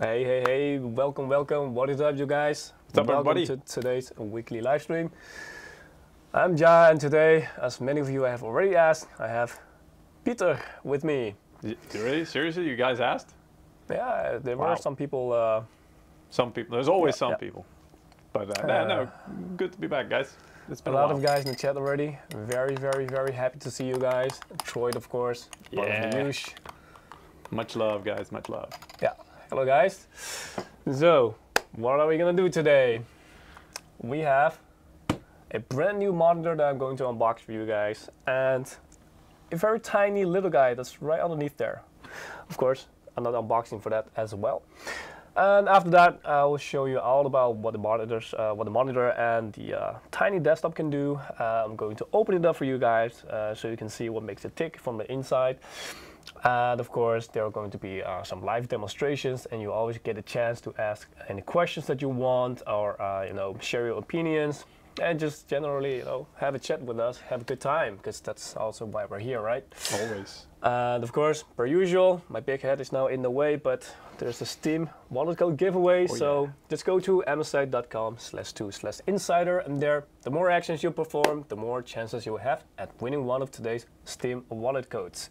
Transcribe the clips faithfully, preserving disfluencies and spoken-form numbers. Hey, hey, hey, welcome, welcome. What is up, you guys? What's up, welcome everybody? To today's weekly live stream. I'm Ja, and today, as many of you have already asked, I have Pieter with me. You, really? Seriously? You guys asked? Yeah, there wow. were some people. Uh, some people. There's always yeah, some yeah. people. But uh, uh, no, no, good to be back, guys. It's been a, a lot while. Of guys in the chat already. Very, very, very happy to see you guys. Troy, of course. Part yeah. of the news. Much love, guys. Much love. Yeah. Hello guys. So, what are we gonna do today? We have a brand new monitor that I'm going to unbox for you guys, and a very tiny little guy that's right underneath there. Of course, another unboxing for that as well. And after that, I will show you all about what the monitors, uh, what the monitor and the uh, tiny desktop can do. Uh, I'm going to open it up for you guys uh, so you can see what makes it tick from the inside. And of course, there are going to be uh, some live demonstrations, and you always get a chance to ask any questions that you want, or uh, you know, share your opinions, and just generally, you know, have a chat with us, have a good time, because that's also why we're here, right? Always. And of course, per usual, my big head is now in the way, but there's a Steam Wallet Code giveaway, oh, so yeah. just go to m s i dot com slash two slash insider, and there, the more actions you perform, the more chances you have at winning one of today's Steam Wallet Codes.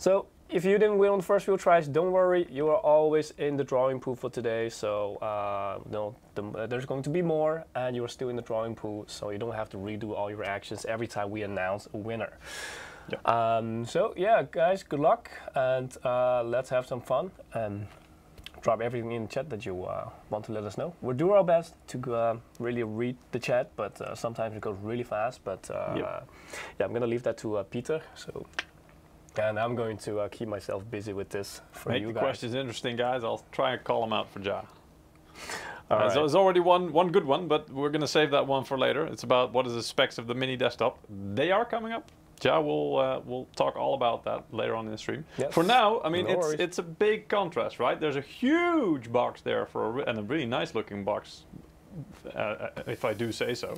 So, if you didn't win on the first few tries, don't worry, you are always in the drawing pool for today, so uh, no, the, uh, there's going to be more, and you're still in the drawing pool, so you don't have to redo all your actions every time we announce a winner. Yeah. Um, so yeah, guys, good luck, and uh, let's have some fun, and drop everything in the chat that you uh, want to let us know. We'll do our best to uh, really read the chat, but uh, sometimes it goes really fast, but uh, yeah. yeah, I'm going to leave that to uh, Pieter. So. And I'm going to uh, keep myself busy with this for Make you guys. Make the questions interesting, guys. I'll try and call them out for Ja. All uh, right. So there's already one, one good one, but we're going to save that one for later. It's about what is the specs of the mini desktop. They are coming up. Ja will uh, will talk all about that later on in the stream. Yes. For now, I mean, no it's worries. It's a big contrast, right? There's a huge box there for a, and a really nice looking box. Uh, if I do say so,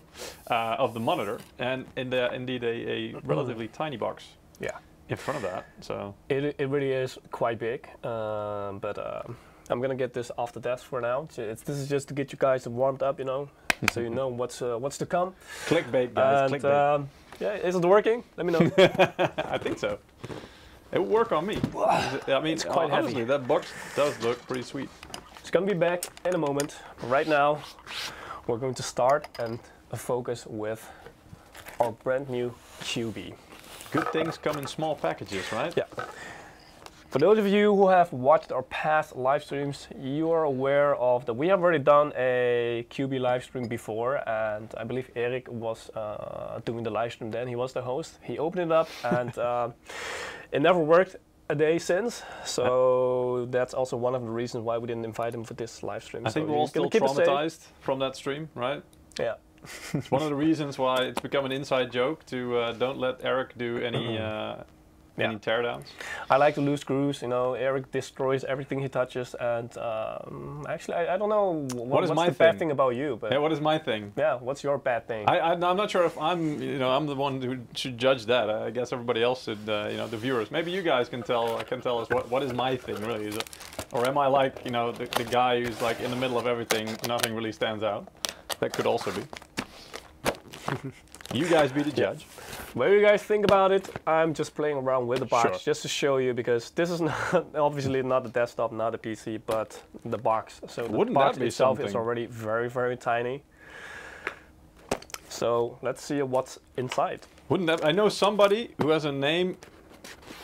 uh, of the monitor, and in the, indeed a, a relatively tiny box. Yeah. In front of that, so it it really is quite big, um, but uh, I'm gonna get this off the desk for now. It's, this is just to get you guys warmed up, you know, so you know what's uh, what's to come. Clickbait, guys. And, clickbait. Um, yeah, is it working? Let me know. I think so. It will work on me. I mean, it's quite honestly, heavy. That box does look pretty sweet. It's gonna be back in a moment. Right now, we're going to start and focus with our brand new Cubi. Good things come in small packages, right? Yeah. For those of you who have watched our past live streams, you are aware of that we have already done a Q B live stream before, and I believe Eric was uh, doing the live stream then. He was the host. He opened it up, and uh, it never worked a day since. So that's also one of the reasons why we didn't invite him for this live stream. I think so we're all still traumatized from that stream, right? Yeah. It's one of the reasons why it's become an inside joke to uh, don't let Eric do any uh, yeah. any teardowns. I like to lose screws, you know. Eric destroys everything he touches, and um, actually, I, I don't know what, what is what's my the thing? bad thing about you. But yeah, what is my thing? Yeah, what's your bad thing? I, I, I'm not sure if I'm, you know, I'm the one who should judge that. I guess everybody else should, uh, you know, the viewers. Maybe you guys can tell can tell us what what is my thing really, is it, or am I like, you know, the, the guy who's like in the middle of everything, nothing really stands out. That could also be. You guys be the judge. What do you guys think about it? I'm just playing around with the box sure. just to show you, because this is not obviously not the desktop, not the P C, but the box. So the Wouldn't box that be itself something? is already very, very tiny. So let's see what's inside. Wouldn't that? I know somebody who has a name,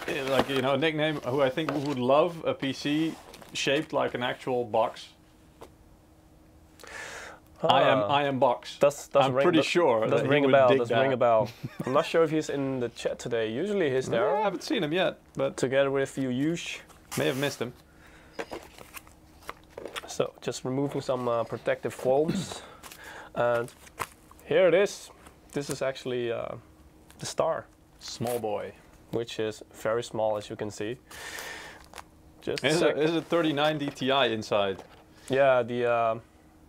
like you know, a nickname, who I think would love a P C shaped like an actual box. Uh, I am I am Box. That's, that's I'm ring, pretty that's, sure. Does ring a bell? Does ring a bell? I'm not sure if he's in the chat today. Usually he's there. Yeah, I haven't seen him yet. But together with you, Yush. May have missed him. So just removing some uh, protective foams, and here it is. This is actually uh, the star. Small boy. Which is very small, as you can see. Just is it is a thirty ninety T I inside? Yeah. The. Uh,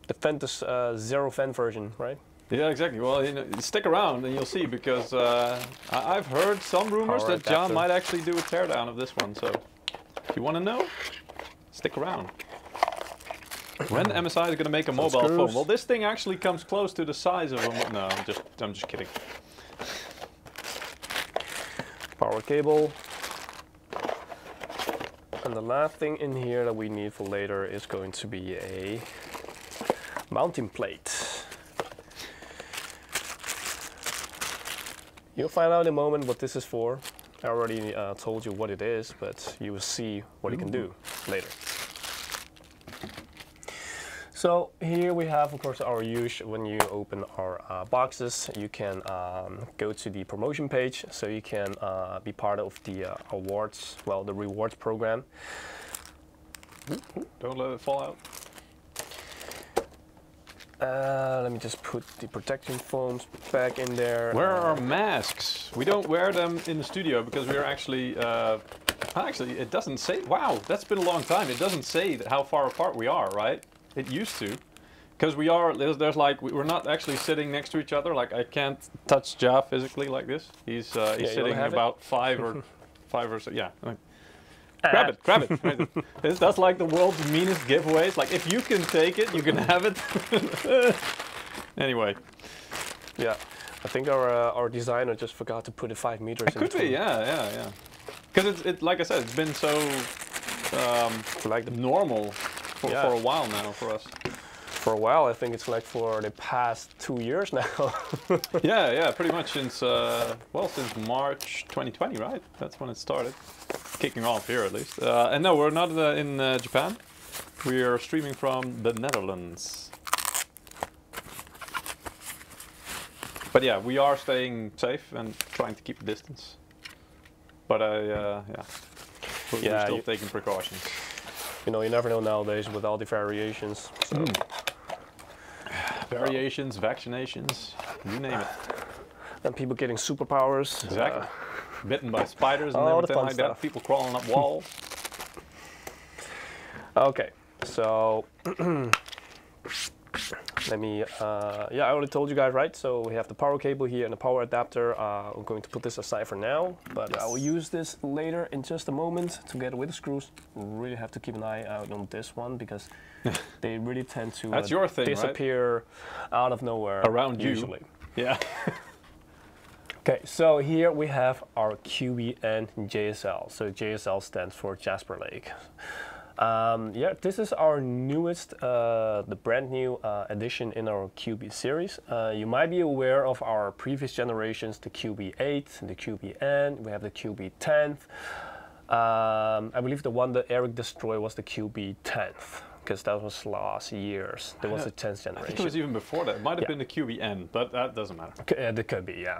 The fan is uh, zero fan version, right? Yeah, exactly. Well, you know, stick around and you'll see, because uh, I've heard some rumors Power that adapter. Ja might actually do a teardown of this one. So if you want to know, stick around. When M S I is going to make a mobile Screws. phone? Well, this thing actually comes close to the size of a... No, I'm just, I'm just kidding. Power cable. And the last thing in here that we need for later is going to be a mounting plate. You'll find out in a moment what this is for. I already uh, told you what it is, but you will see what Ooh. it can do later. So here we have, of course, our use. When you open our uh, boxes, you can um, go to the promotion page, so you can uh, be part of the uh, awards, well, the rewards program. Don't let it fall out. Uh, let me just put the protection foams back in there. Where are our masks? We don't wear them in the studio because we are actually... Uh, actually, it doesn't say... Wow, that's been a long time. It doesn't say how far apart we are, right? It used to, because we are, there's, there's like, we're not actually sitting next to each other. Like, I can't touch Ja physically like this. He's uh, he's yeah, sitting about it? five or five or so. Yeah, like, ah. grab it, grab it. This, that's like the world's meanest giveaways. Like, if you can take it, you can have it. Anyway, yeah, I think our uh, our designer just forgot to put the five meters. It could be, yeah, yeah, yeah. Because it's it, like I said, it's been so um, like the normal. For, yeah. for a while now for us. For a while, I think it's like for the past two years now. yeah, yeah, pretty much since, uh, well, since March twenty twenty, right? That's when it started, kicking off here at least. Uh, and no, we're not uh, in uh, Japan. We are streaming from the Netherlands. But yeah, we are staying safe and trying to keep a distance. But I, uh, yeah, we're, yeah, we're still taking precautions. You know, you never know nowadays with all the variations. So. Mm. Variations, vaccinations, you name it. And people getting superpowers. Exactly. Uh, Bitten by spiders and everything like stuff. that. People crawling up walls. Okay, so let me, uh, yeah, I already told you guys, right? So we have the power cable here and the power adapter. Uh, I'm going to put this aside for now, but yes. I will use this later in just a moment together with the screws. Really have to keep an eye out on this one because they really tend to That's uh, your thing, disappear right? out of nowhere. Around usually. you. Yeah. Okay, so here we have our Q B N J S L. So J S L stands for Jasper Lake. Um, yeah, this is our newest, uh, the brand new uh, addition in our Q B series. Uh, you might be aware of our previous generations, the Q B eight, the Q B N, we have the Q B ten. Um, I believe the one that Eric destroyed was the Q B ten, because that was last year's. There was the tenth generation. I think it was even before that. It might have yeah. been the Q B N, but that doesn't matter. Yeah, it could be, yeah.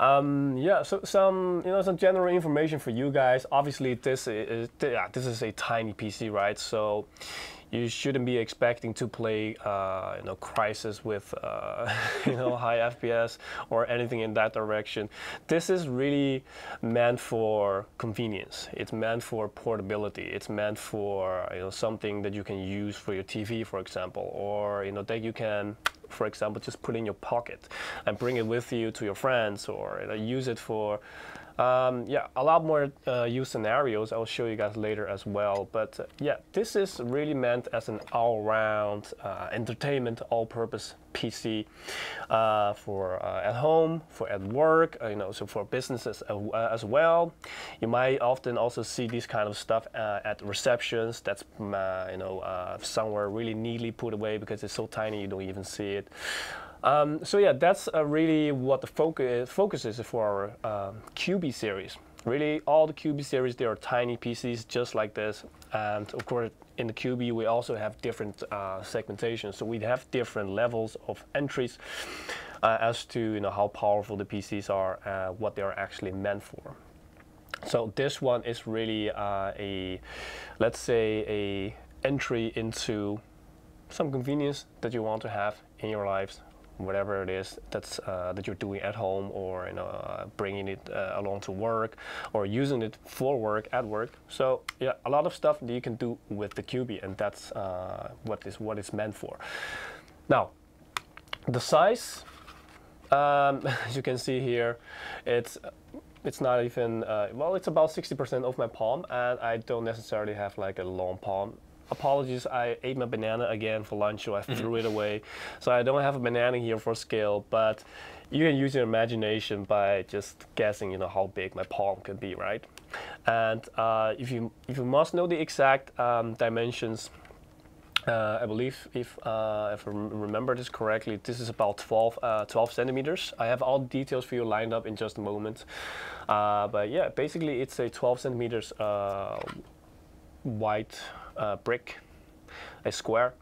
Um, yeah, so some, you know, some general information for you guys. Obviously, this is, yeah, this is a tiny P C, right? So you shouldn't be expecting to play, uh, you know, Crysis with, uh, you know, high F P S or anything in that direction. This is really meant for convenience. It's meant for portability. It's meant for, you know, something that you can use for your T V, for example, or, you know, that you can, for example, just put in your pocket and bring it with you to your friends, or, you know, use it for. Um, yeah, a lot more uh, use scenarios. I'll show you guys later as well. But uh, yeah, this is really meant as an all-round uh, entertainment, all-purpose P C uh, for uh, at home, for at work, uh, you know, so for businesses uh, as well. You might often also see this kind of stuff uh, at receptions. That's uh, you know uh, somewhere really neatly put away because it's so tiny you don't even see it. Um, so yeah, that's uh, really what the focus focus is for our uh, Q B series. Really, all the Q B series, they are tiny P Cs just like this. And of course, in the Q B, we also have different uh, segmentations. So we have different levels of entries uh, as to, you know, how powerful the P Cs are, uh, what they are actually meant for. So this one is really uh, a, let's say, a entry into some convenience that you want to have in your lives. Whatever it is that's uh, that you're doing at home, or, you know, uh, bringing it uh, along to work, or using it for work at work. So yeah, a lot of stuff that you can do with the Q B, and that's uh, what is what it's meant for. Now, the size, um, as you can see here, it's it's not even uh, well. It's about sixty percent of my palm, and I don't necessarily have like a long palm. apologies, I ate my banana again for lunch, so I threw it away. So I don't have a banana here for scale, but you can use your imagination by just guessing, you know, how big my palm could be, right? And uh, if you if you must know the exact um, dimensions, uh, I believe if uh, if I remember this correctly, this is about twelve, uh, twelve centimeters. I have all details for you lined up in just a moment. Uh, but yeah, basically it's a twelve centimeters uh, wide uh, brick, a square,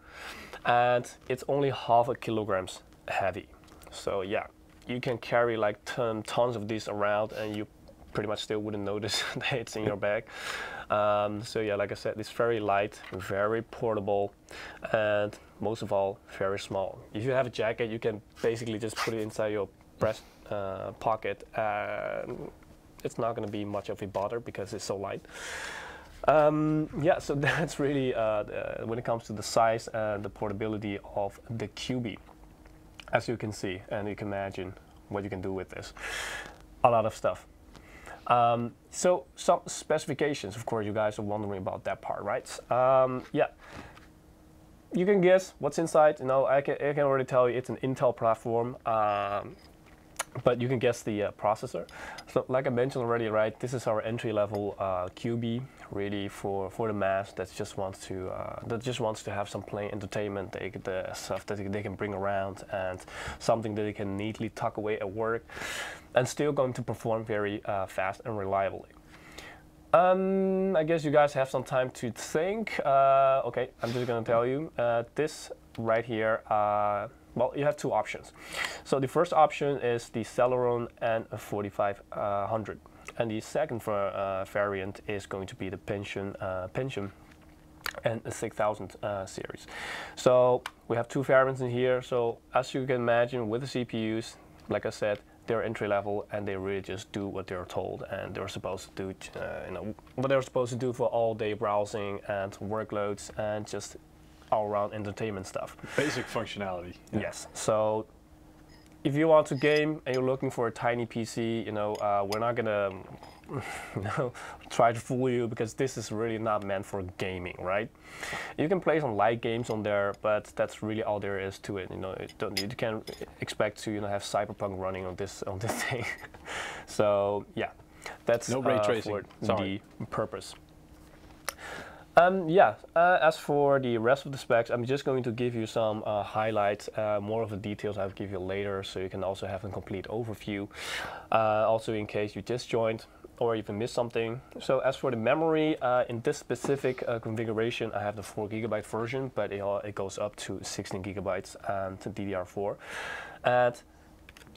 and it's only half a kilograms heavy. So yeah, you can carry like ton, tons of these around, and you pretty much still wouldn't notice that it's in your bag. Um, so yeah, like I said, it's very light, very portable, and most of all, very small. If you have a jacket, you can basically just put it inside your breast uh, pocket, and it's not going to be much of a bother because it's so light. Um, yeah, so that's really uh, uh, when it comes to the size and the portability of the Cubi, as you can see, and you can imagine what you can do with this. A lot of stuff. Um, so some specifications, of course, you guys are wondering about that part, right? Um, yeah, you can guess what's inside. You know, I can, I can already tell you it's an Intel platform, um, but you can guess the uh, processor. So like I mentioned already, right, this is our entry-level uh, Cubi, really for, for the mass that just wants to uh, that just wants to have some plain entertainment, they, the stuff that they can bring around and something that they can neatly tuck away at work and still going to perform very uh, fast and reliably. Um, I guess you guys have some time to think. Uh, okay, I'm just gonna tell you uh, this right here. Uh, Well, you have two options. So the first option is the Celeron N forty-five hundred, and the second for, uh, variant is going to be the Pentium uh, Pentium N six thousand uh, series. So we have two variants in here. So as you can imagine, with the C P Us, like I said, they're entry level and they really just do what they're told and they're supposed to do, uh, you know, what they're supposed to do for all day browsing and workloads and just all-around entertainment stuff. Basic functionality. Yeah. Yes. So, if you want to game and you're looking for a tiny P C, you know, uh, we're not gonna, you know, try to fool you because this is really not meant for gaming, right? You can play some light games on there, but that's really all there is to it. You know, it don't, you can't expect to, you know, have Cyberpunk running on this on this thing. So yeah, that's no ray uh, tracing. For Sorry. the purpose. Um, yeah, uh, as for the rest of the specs, I'm just going to give you some uh, highlights, uh, more of the details I'll give you later, so you can also have a complete overview, uh, also in case you just joined or even missed something. So as for the memory, uh, in this specific uh, configuration, I have the four gigabyte version, but it, all, it goes up to sixteen gigabytes and D D R four. And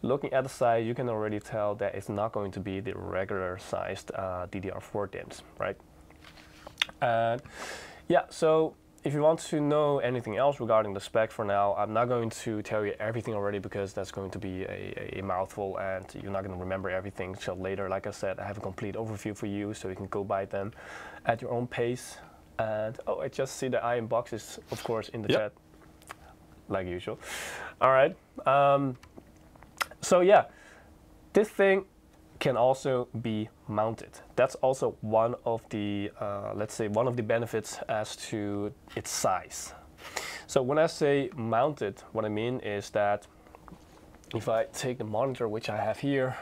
looking at the size, you can already tell that it's not going to be the regular sized uh, D D R four DIMMs, right? And yeah, so if you want to know anything else regarding the spec for now, I'm not going to tell you everything already because that's going to be a, a mouthful and you're not going to remember everything till later. Like I said, I have a complete overview for you so you can go buy them at your own pace. And oh, I just see the iron box is, of course, in the yep. chat, like usual. All right. Um, so yeah, this thing can also be mounted. That's also one of the, uh, let's say, one of the benefits as to its size. So when I say mounted, what I mean is that if I take the monitor, which I have here,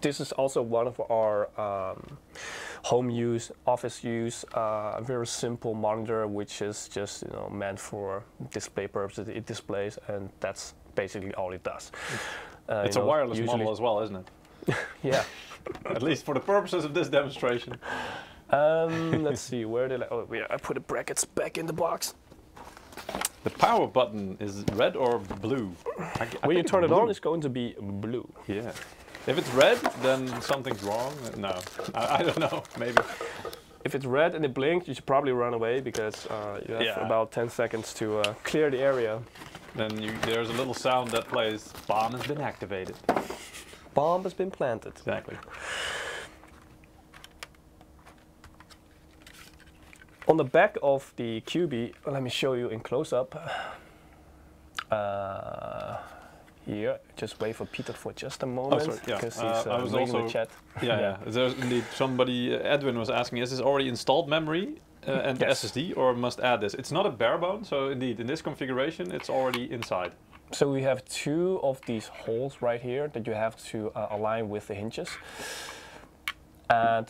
this is also one of our um, home use, office use, uh, very simple monitor, which is just, you know, meant for display purposes. It displays, and that's basically all it does. Uh, it's a know, wireless model as well, isn't it? Yeah. At least for the purposes of this demonstration. Um, let's see, where did I... Oh, yeah, I put the brackets back in the box. The power button is red or blue? I, I when you turn it blue. on, it's going to be blue. Yeah. If it's red, then something's wrong. No, I, I don't know, maybe. If it's red and it blinks, you should probably run away because uh, you have yeah. about ten seconds to uh, clear the area. Then you, there's a little sound that plays, bomb has been activated. Bomb has been planted. Exactly. On the back of the Cubi, let me show you in close-up. Uh, here, just wait for Pieter for just a moment. Oh, sorry. Yeah. Because he's uh, uh, I was also in the chat. Yeah, yeah. There's indeed somebody, uh, Edwin was asking, is this already installed memory? uh, and yes. the S S D, or must add this? It's not a bare bone, so indeed, in this configuration, it's already inside. So we have two of these holes right here that you have to uh, align with the hinges. And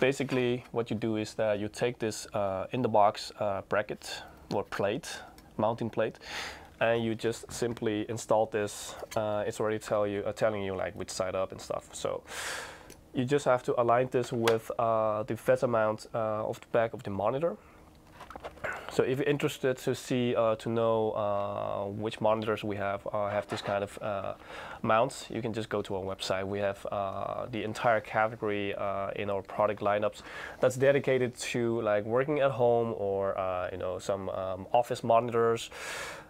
basically, what you do is that you take this uh, in-the-box uh, bracket or plate, mounting plate, and you just simply install this. Uh, it's already tell you, uh, telling you like which side up and stuff. So you just have to align this with uh, the VESA mount uh, of the back of the monitor. So if you're interested to see, uh, to know uh, which monitors we have, uh, have this kind of uh, mounts, you can just go to our website. We have uh, the entire category uh, in our product lineups that's dedicated to like working at home or uh, you know, some um, office monitors.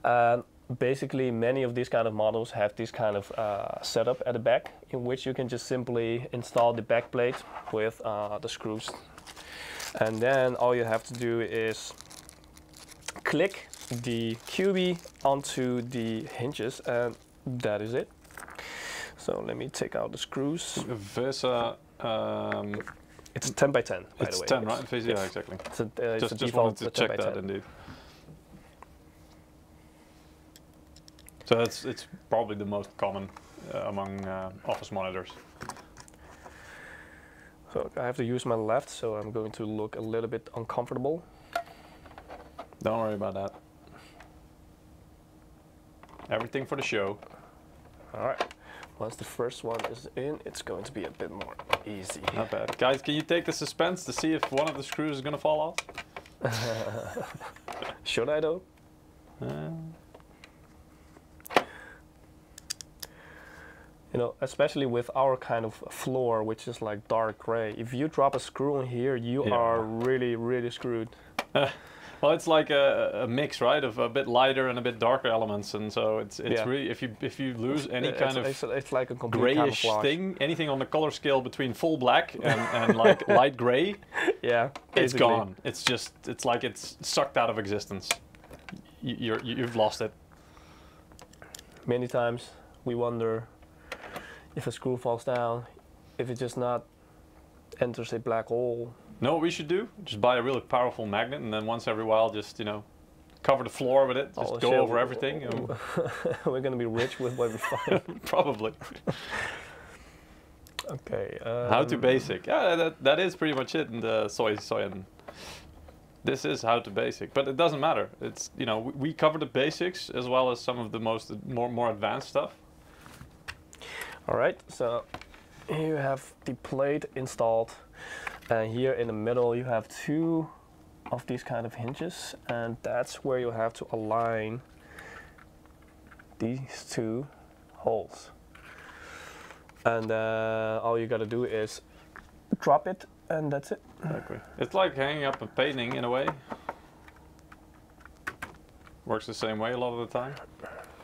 And basically, many of these kind of models have this kind of uh, setup at the back, in which you can just simply install the back plate with uh, the screws. And then all you have to do is click the Cubi onto the hinges, and that is it. So let me take out the screws. VESA. Um, it's ten by ten, by the way. It's ten, right? It's, yeah, exactly. It's a, uh, it's just, a just wanted to check that, indeed. So that's, it's probably the most common uh, among uh, office monitors. So I have to use my left, so I'm going to look a little bit uncomfortable. Don't worry about that. Everything for the show. All right. Once the first one is in, it's going to be a bit more easy. Not bad. Guys, can you take the suspense to see if one of the screws is going to fall off? Should I, though? Uh. You know, especially with our kind of floor, which is like dark gray, if you drop a screw in here, you yeah. are really, really screwed. Well, it's like a, a mix, right, of a bit lighter and a bit darker elements, and so it's it's yeah. really, if you if you lose any it's, kind it's, of it's like a grayish camouflage. thing, anything on the color scale between full black and, and like light gray, yeah, basically. It's gone. It's just it's like it's sucked out of existence. You're, you've lost it. Many times we wonder if a screw falls down, if it just not enters a black hole. Know what we should do? Just buy a really powerful magnet, and then once every while, just, you know, cover the floor with it. Just oh, go over everything. And we're gonna be rich with what we find. Probably. Okay. Um, how to basic. Yeah, that that is pretty much it in the soy soy and this is how to basic, but it doesn't matter. It's, you know, we, we cover the basics as well as some of the most more more advanced stuff. All right. So here you have the plate installed. And here in the middle, you have two of these kind of hinges, and that's where you have to align these two holes. And uh, all you gotta do is drop it, and that's it. Exactly. It's like hanging up a painting in a way. Works the same way a lot of the time,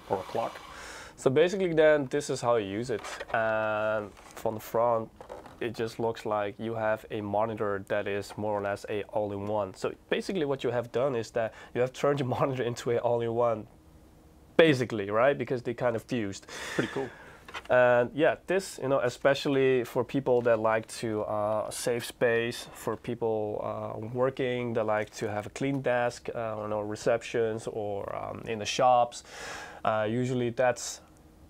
or a clock. So basically, then this is how you use it. And from the front, it just looks like you have a monitor that is more or less a all-in-one. So basically what you have done is that you have turned your monitor into an all-in-one, basically, right? Because they kind of fused. Pretty cool. And yeah, this, you know, especially for people that like to uh, save space, for people uh, working that like to have a clean desk, uh, you know, receptions or um, in the shops, uh, usually that's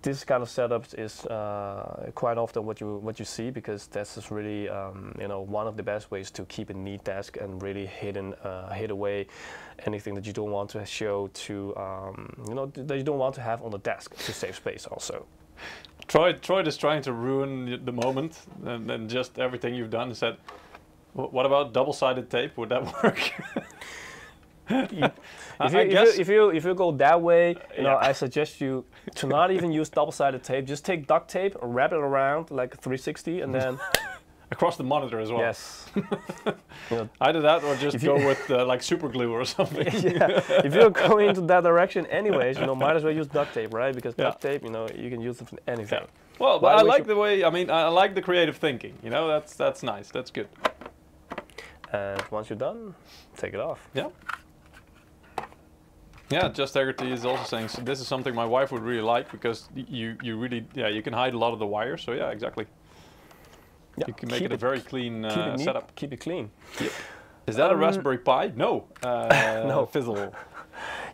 this kind of setup is uh, quite often what you what you see, because this is really um, you know, one of the best ways to keep a neat desk and really hidden uh, hid away anything that you don't want to show to um, you know, that you don't want to have on the desk to save space also. Troy Troy is trying to ruin the moment, and then just everything you've done and said, what about double-sided tape? Would that work? If you, I if, you, if you if you go that way, you yeah. know, I suggest you to not even use double-sided tape. Just take duct tape, wrap it around like three sixty, and then across the monitor as well. Yes. Yeah. Either that, or just if go with uh, like super glue or something. Yeah. If you're going into that direction, anyways, you know, might as well use duct tape, right? Because yeah. duct tape, you know, you can use it for anything. Yeah. Well, but Why I like the way. I mean, I like the creative thinking. You know, that's that's nice. That's good. And once you're done, take it off. Yeah. Yeah, Just Haggerty is also saying, so this is something my wife would really like, because you you really yeah you can hide a lot of the wires. So yeah, exactly. Yeah, you can make it, it a very clean uh, keep it neat, setup. Keep it clean. Yep. Is that um, a Raspberry Pi? No. Uh, no. Fizzle.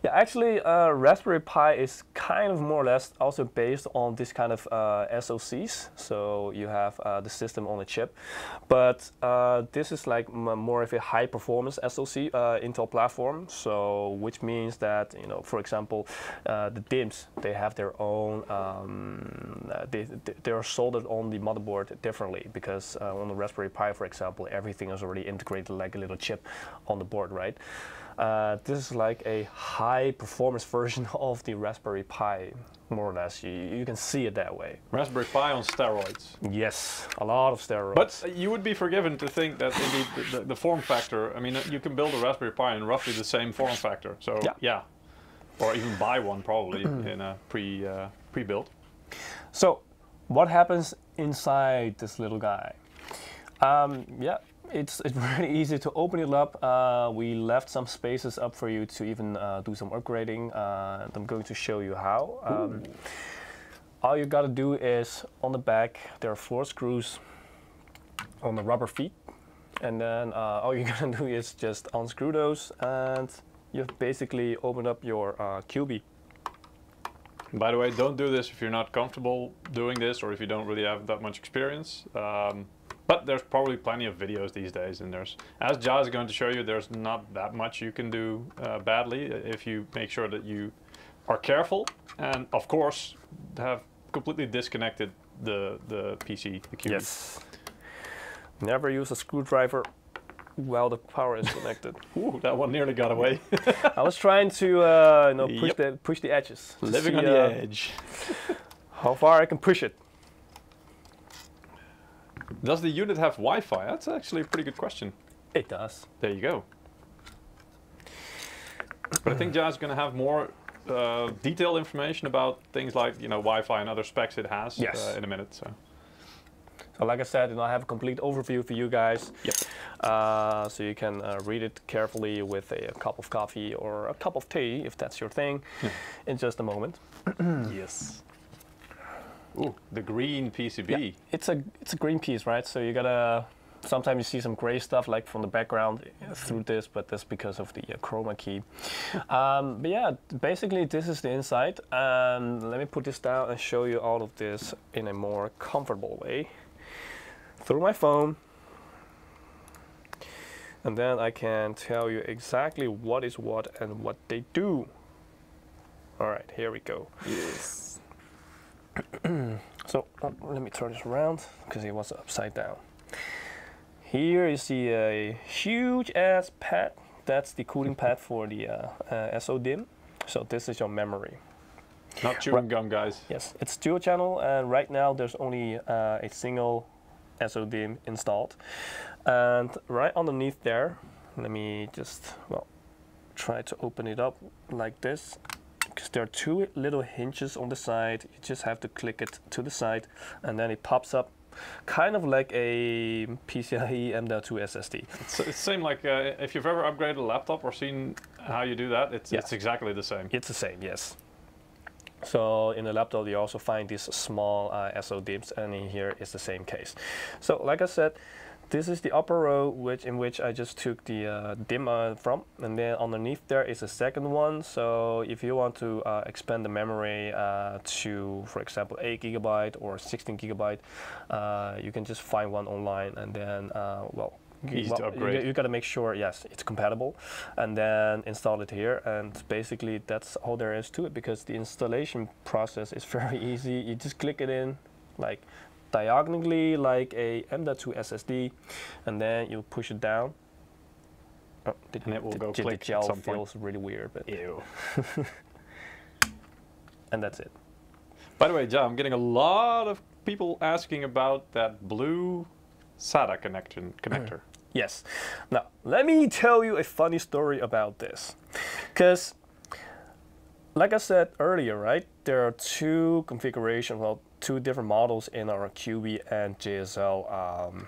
Yeah, actually, uh, Raspberry Pi is kind of more or less also based on this kind of uh, S O Cs. So you have uh, the system on a chip, but uh, this is like m more of a high-performance S O C uh, Intel platform. So which means that you know, for example, uh, the DIMMs, they have their own. Um, they they are soldered on the motherboard differently because uh, on the Raspberry Pi, for example, everything is already integrated like a little chip on the board, right? Uh, this is like a high-performance version of the Raspberry Pi, more or less. You, you can see it that way. Raspberry Pi on steroids. Yes, a lot of steroids. But you would be forgiven to think that indeed the, the, the form factor. I mean, you can build a Raspberry Pi in roughly the same form factor. So yeah, yeah. Or even buy one probably in a pre uh, pre-built. So, what happens inside this little guy? Um, yeah. It's, it's really easy to open it up. Uh, we left some spaces up for you to even uh, do some upgrading. Uh, I'm going to show you how. Um, all you gotta do is, on the back, there are four screws on the rubber feet. And then uh, all you gotta do is just unscrew those, and you've basically opened up your uh, Cubi. By the way, don't do this if you're not comfortable doing this, or if you don't really have that much experience. Um, But there's probably plenty of videos these days, and there's, as Ja is going to show you, there's not that much you can do uh, badly if you make sure that you are careful and, of course, have completely disconnected the, the P C, the Cubi. Yes. Never use a screwdriver while the power is connected. Ooh, that one nearly got away. I was trying to uh, you know, push, yep. the, push the edges. Living see, on the uh, edge. How far I can push it. Does the unit have Wi-Fi? That's actually a pretty good question. It does. There you go. But I think Ja is going to have more uh, detailed information about things like, you know, Wi-Fi and other specs it has yes. uh, in a minute. So. so, like I said, you know, I have a complete overview for you guys. Yep. Uh, so you can uh, read it carefully with a, a cup of coffee or a cup of tea, if that's your thing, in just a moment. Yes. Ooh, the green P C B. Yeah, it's a it's a green piece, right? So you gotta. Sometimes you see some gray stuff like from the background through this, but that's because of the uh, chroma key. Um, but yeah, basically this is the inside. Um, let me put this down and show you all of this in a more comfortable way through my phone, and then I can tell you exactly what is what and what they do. All right, here we go. Yes. So um, let me turn this around because it was upside down. Here you see a huge ass pad. That's the cooling pad for the uh, uh, SODIMM. So this is your memory. Not chewing gum, guys. Yes, it's dual channel, and right now there's only uh, a single SODIMM installed. And right underneath there, let me just well try to open it up like this. Because there are two little hinges on the side, you just have to click it to the side, and then it pops up, kind of like a PCIe M dot two S S D. It's, it's same like uh, if you've ever upgraded a laptop or seen how you do that, it's, yeah. it's exactly the same. It's the same, yes. So in the laptop, you also find these small uh, SODIMMs, and in here is the same case. So like I said, this is the upper row which in which I just took the uh, DIMM uh, from, and then underneath there is a second one. So if you want to uh, expand the memory uh, to, for example, eight gigabyte or sixteen gigabyte, uh, you can just find one online, and then, uh, well, Easy well, to upgrade. You, you got to make sure, yes, it's compatible, and then install it here. And basically that's all there is to it, because the installation process is very easy. You just click it in, like, diagonally like a M dot two S S D, and then you push it down. Oh, the, and it will the, go the, click the gel at some feels point. Really weird, but ew. And that's it. By the way, Ja, I'm getting a lot of people asking about that blue SATA connection connector. Yes. Now let me tell you a funny story about this, because, like I said earlier, right, there are two configurations. Well, two different models in our Cubi and J S L um,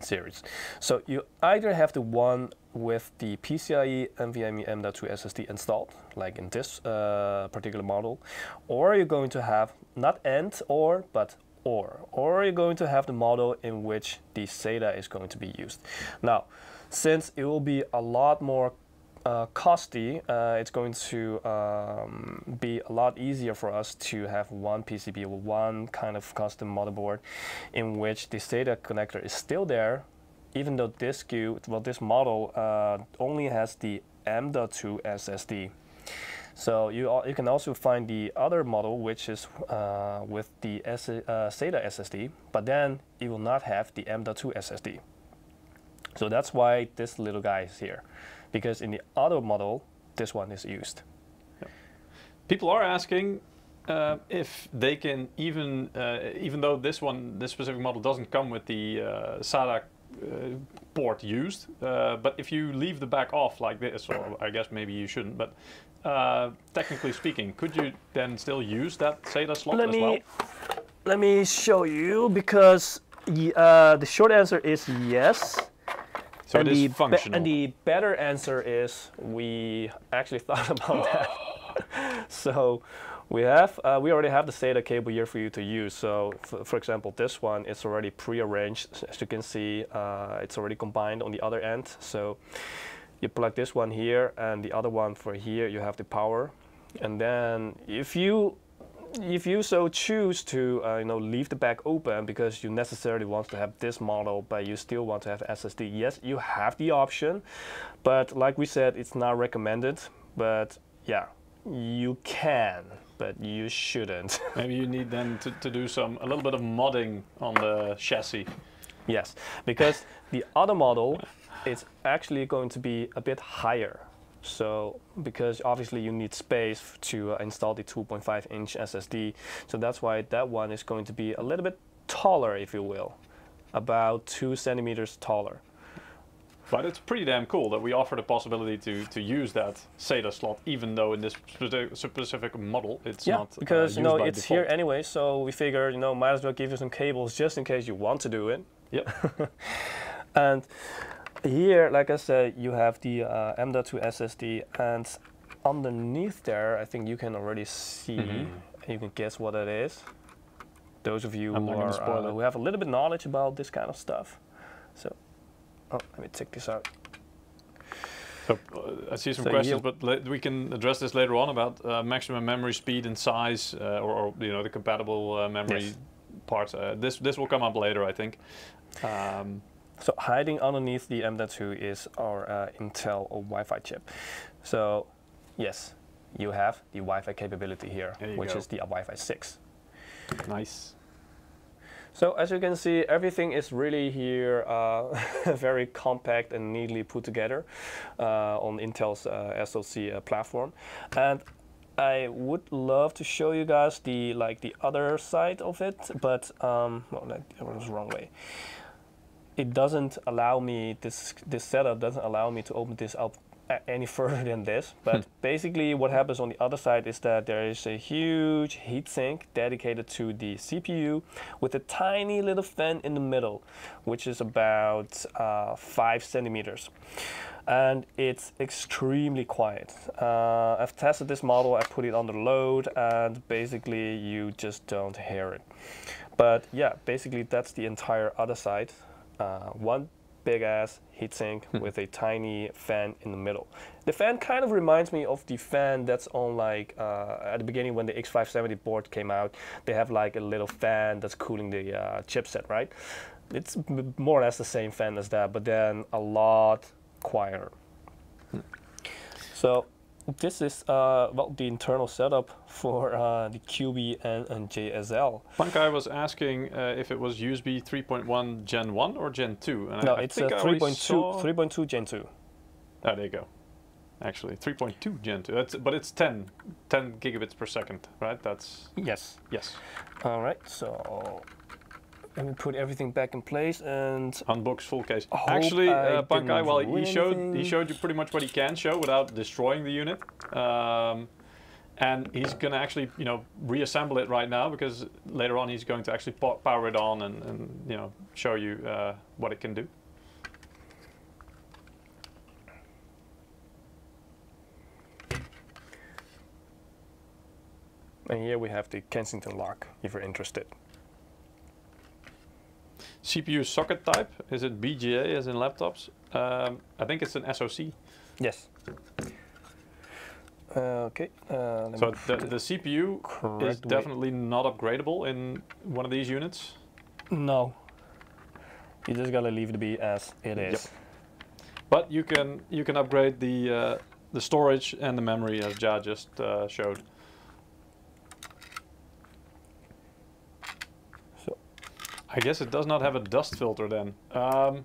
series. So you either have the one with the PCIe NVMe M dot two S S D installed, like in this uh, particular model, or you're going to have not and or, but or. Or you're going to have the model in which the SATA is going to be used. Now, since it will be a lot more uh, costly, uh, it's going to um, be a lot easier for us to have one P C B with one kind of custom motherboard in which the SATA connector is still there, even though this S K U, well, this model uh, only has the M dot two S S D. So you, you can also find the other model, which is uh, with the S uh, SATA S S D, but then it will not have the M dot two S S D. So that's why this little guy is here, because in the other model, this one is used. Yeah. People are asking uh, if they can even, uh, even though this one, this specific model doesn't come with the uh, SATA Uh, port used, uh, but if you leave the back off like this, or I guess maybe you shouldn't, but uh, technically speaking, could you then still use that SATA slot let as me, well? Let me show you, because uh, the short answer is yes. So and it is functional. And the better answer is we actually thought about that. So we have, uh, we already have the SATA cable here for you to use. So, for example, this one is already pre-arranged. As you can see, uh, it's already combined on the other end. So, you plug this one here and the other one for here. You have the power, and then if you, if you so choose to, uh, you know, leave the back open because you necessarily want to have this model, but you still want to have S S D. Yes, you have the option, but like we said, it's not recommended. But yeah, you can. But you shouldn't. Maybe you need then to, to do some, a little bit of modding on the chassis. Yes, because the other model is actually going to be a bit higher. So, because obviously you need space to uh, install the two point five inch S S D. So that's why that one is going to be a little bit taller, if you will, about two centimeters taller. But it's pretty damn cool that we offer the possibility to, to use that SATA slot, even though in this specific model it's yeah, not because uh, you know it's default. Here anyway, so we figured, you know, might as well give you some cables just in case you want to do it. Yep. And here, like I said, you have the uh, M dot two S S D, and underneath there, I think you can already see, mm-hmm. you can guess what it is. Those of you who, are, uh, who have a little bit knowledge about this kind of stuff, so. Oh, let me check this out. So, uh, I see some so questions, but le we can address this later on about uh, maximum memory speed and size, uh, or, or you know the compatible uh, memory yes. parts. Uh, this this will come up later, I think. Um, so hiding underneath the M dot two is our uh, Intel or Wi-Fi chip. So yes, you have the Wi-Fi capability here, which go. is the uh, Wi-Fi six. Nice. So as you can see, everything is really here uh, very compact and neatly put together uh, on Intel's uh, SoC uh, platform. And I would love to show you guys the like the other side of it, but um, well, that was the wrong way. It doesn't allow me this this setup doesn't allow me to open this up any further than this, but hmm. basically what happens on the other side is that there is a huge heatsink dedicated to the C P U with a tiny little fan in the middle, which is about uh, five centimeters. And it's extremely quiet. Uh, I've tested this model, I put it under load, and basically you just don't hear it. But yeah, basically that's the entire other side. Uh, one big ass heatsink hmm. with a tiny fan in the middle. The fan kind of reminds me of the fan that's on like uh, at the beginning when the X five seventy board came out. They have like a little fan that's cooling the uh, chipset, right? It's more or less the same fan as that, but then a lot quieter. Hmm. So this is uh, well, the internal setup for uh, the Q B and, and J S L. One guy was asking uh, if it was U S B three point one Gen one or Gen two. And no, I, I it's three point two Gen two. Oh, there you go. Actually, three point two Gen two. That's, but it's ten, ten gigabits per second, right? That's yes. Yes. All right. So let me put everything back in place and unbox full case. Actually, uh, Pankai, well, he showed anything. he showed you pretty much what he can show without destroying the unit, um, and he's gonna actually you know reassemble it right now, because later on he's going to actually po power it on and, and you know show you uh, what it can do. And here we have the Kensington lock, if you're interested. C P U socket type, is it B G A as in laptops? Um, I think it's an S O C. Yes. Uh, okay. Uh, so the, the C P U is definitely way. not upgradable in one of these units? No. You just gotta leave it be as it is. Yep. But you can you can upgrade the uh, the storage and the memory as Ja just uh, showed. So, I guess it does not have a dust filter then. Um,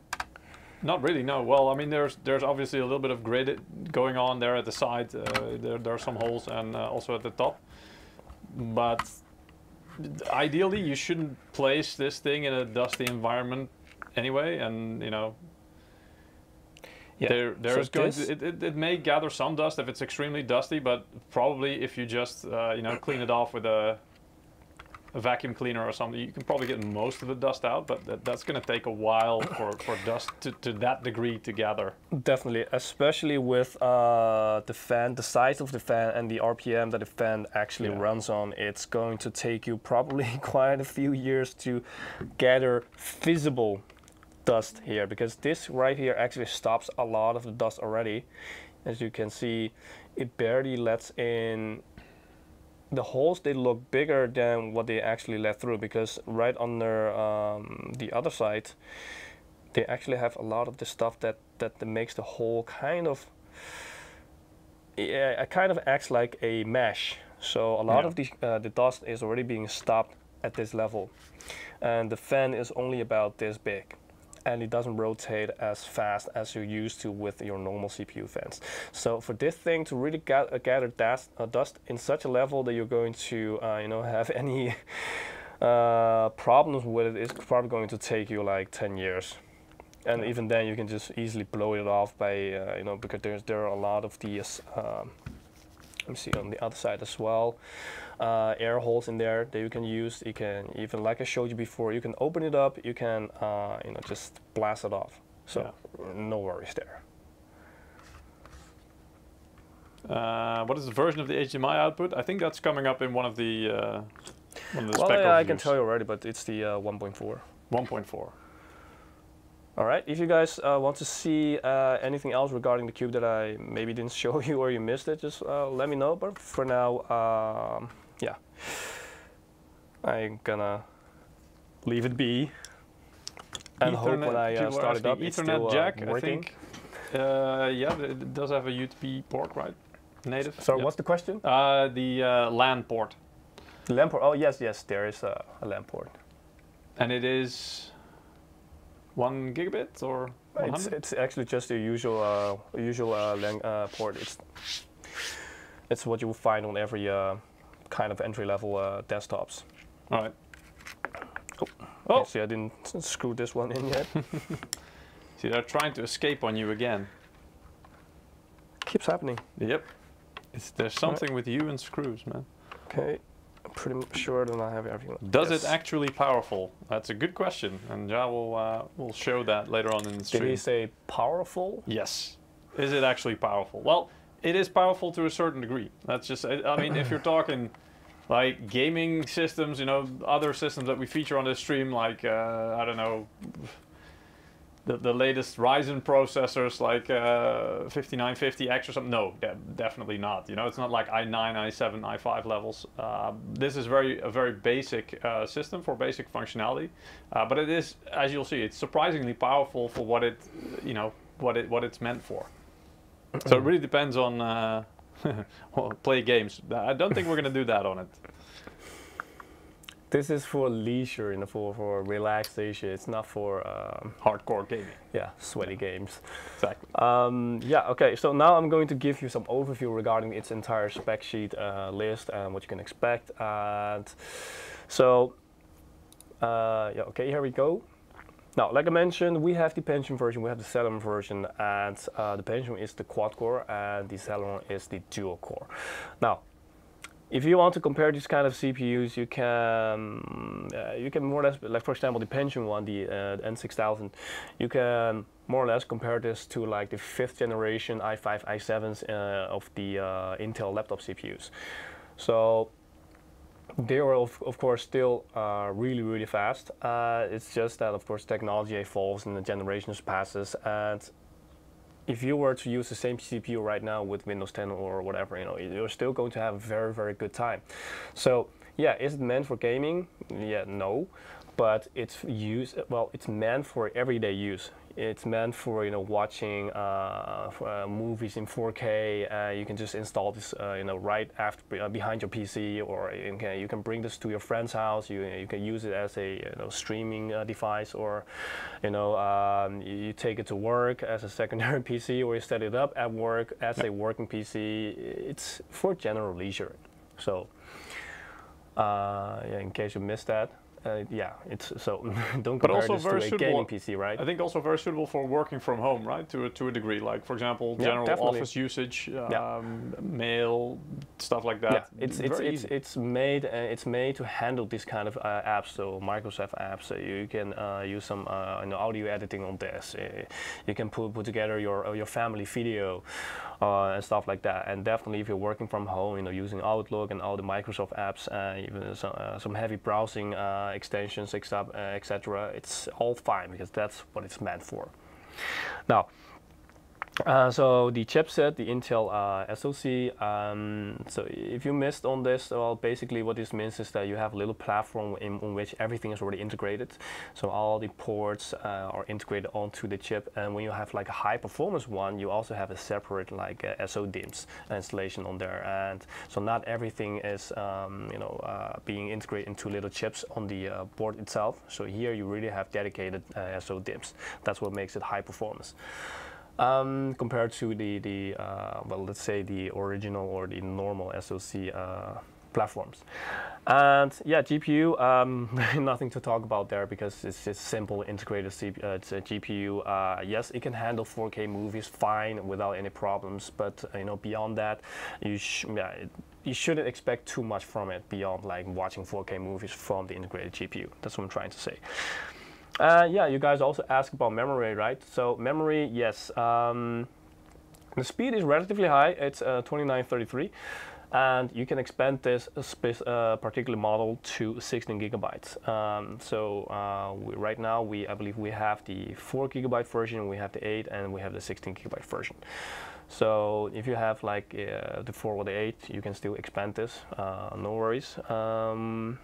not really. No. Well, I mean, there's there's obviously a little bit of grid going on there at the side. Uh, there there are some holes and uh, also at the top. But ideally, you shouldn't place this thing in a dusty environment anyway. And you know. Yeah. There, there's so going to, it, it, it may gather some dust if it's extremely dusty, but probably if you just uh, you know clean it off with a, a vacuum cleaner or something, you can probably get most of the dust out. But that, that's going to take a while for, for dust to, to that degree to gather. Definitely, especially with uh, the fan, the size of the fan, and the R P M that the fan actually yeah. runs on. It's going to take you probably quite a few years to gather visible dust here, because this right here actually stops a lot of the dust already. As you can see, it barely lets in. The holes, they look bigger than what they actually let through, because right under um, the other side they actually have a lot of the stuff that that, that makes the hole kind of yeah it kind of acts like a mesh. So a lot yeah. of the, uh, the dust is already being stopped at this level, and the fan is only about this big, and it doesn't rotate as fast as you're used to with your normal C P U fans. So for this thing to really ga gather dust, uh, dust in such a level that you're going to uh, you know, have any uh, problems with it, it's probably going to take you like ten years. And yeah. even then you can just easily blow it off by, uh, you know, because there's, there are a lot of these, um, let me see on the other side as well, uh, air holes in there that you can use. You can even, like I showed you before, you can open it up, you can uh, you know, just blast it off. So yeah. no worries there. Uh, what is the version of the H D M I output? I think that's coming up in one of the, uh, one of the well, spec yeah, I can tell you already, but it's the uh, one point four. one point four. Alright, if you guys uh, want to see uh, anything else regarding the Cube that I maybe didn't show you or you missed it, just uh, let me know. But for now, um, yeah, I'm gonna leave it be and Ethernet, hope when I uh, start it up Ethernet it's still uh, jack, working. I think. Uh, yeah, it does have a U D P port, right? Native. So yep. what's the question? Uh, the uh, LAN port. The LAN port, oh yes, yes, there is a, a LAN port. And it is... One gigabit or it's, it's actually just the usual uh, usual uh, LAN uh, port. It's it's what you will find on every uh, kind of entry level uh, desktops. All right. Oh, oh. see, I didn't screw this one in yet. See, they're trying to escape on you again. Keeps happening. Yep. It's there's something right. with you and screws, man. Okay. Pretty sure that I have everyone. Does yes. it actually powerful? That's a good question, and Ja will uh, will show that later on in the stream. Did he say powerful? Yes. Is it actually powerful? Well, it is powerful to a certain degree. That's just. I mean, if you're talking like gaming systems, you know, other systems that we feature on this stream, like uh, I don't know, the the latest Ryzen processors, like uh, fifty-nine fifty X or something. No, de definitely not. You know, it's not like i nine, i seven, i five levels. Uh, this is very a very basic uh, system for basic functionality, uh, but it is, as you'll see, it's surprisingly powerful for what it, you know, what it what it's meant for. So it really depends on uh, well, play games. I don't think we're gonna do that on it. This is for leisure, you know, for, for relaxation. It's not for um, hardcore gaming. Yeah, sweaty yeah. games. Exactly. Um, yeah, okay, so now I'm going to give you some overview regarding its entire spec sheet uh, list and what you can expect. And so, uh, yeah, okay, here we go. Now, like I mentioned, we have the Pentium version, we have the Celeron version, and uh, the Pentium is the quad core and the Celeron is the dual core. Now, if you want to compare these kind of C P Us, you can uh, you can more or less, like for example the Pentium one, the, uh, the N six thousand, you can more or less compare this to like the fifth generation i five, i sevens uh, of the uh, Intel laptop C P Us. So they were of, of course still uh, really really fast. Uh, it's just that of course technology evolves and the generations passes, and if you were to use the same C P U right now with Windows ten or whatever, you know, you're still going to have a very, very good time. So yeah, is it meant for gaming? Yeah, no, but it's used, well, it's meant for everyday use. It's meant for, you know, watching uh, for, uh, movies in four K. Uh, you can just install this, uh, you know, right after uh, behind your P C, or you can you can bring this to your friend's house. You you can use it as a you know, streaming uh, device, or you know um, you, you take it to work as a secondary P C, or you set it up at work as a working P C. It's for general leisure. So uh, yeah, in case you missed that. Uh, yeah, it's so don't compare this to a gaming P C, right? I think also very suitable for working from home, right? To a, to a degree, like for example, yeah, general definitely. office usage, um, yeah. mail, stuff like that. Yeah, it's it's it's, it's made uh, it's made to handle this kind of uh, apps. So Microsoft apps, so you can uh, use some uh, you know, audio editing on this. Uh, you can put put together your uh, your family video uh, and stuff like that. And definitely, if you're working from home, you know, using Outlook and all the Microsoft apps, uh, even some uh, some heavy browsing. Uh, extensions, et cetera, it's all fine because that's what it's meant for. Now, uh, so the chipset, the Intel uh, SoC, um, so if you missed on this, well, basically what this means is that you have a little platform in, in which everything is already integrated. So all the ports uh, are integrated onto the chip, and when you have like a high performance one, you also have a separate like uh, SODIMMs installation on there, and so not everything is um, you know uh, being integrated into little chips on the uh, board itself. So here you really have dedicated uh, SODIMMs. That's what makes it high performance. Um, compared to the, the uh, well, let's say the original or the normal SoC uh, platforms. And yeah, G P U, um, nothing to talk about there because it's just simple integrated C P U, uh, it's a G P U. Uh, yes, it can handle four K movies fine without any problems, but you know, beyond that, you sh yeah, it, you shouldn't expect too much from it beyond like watching four K movies from the integrated G P U. That's what I'm trying to say. Uh, yeah, you guys also asked about memory, right? So memory, yes. Um, the speed is relatively high. It's uh, twenty-nine thirty-three, and you can expand this space, uh, particular model to sixteen gigabytes. Um, so uh, we, right now, we I believe we have the four gigabyte version, we have the eight, and we have the sixteen gigabyte version. So if you have like uh, the four or the eight, you can still expand this. Uh, no worries. Um,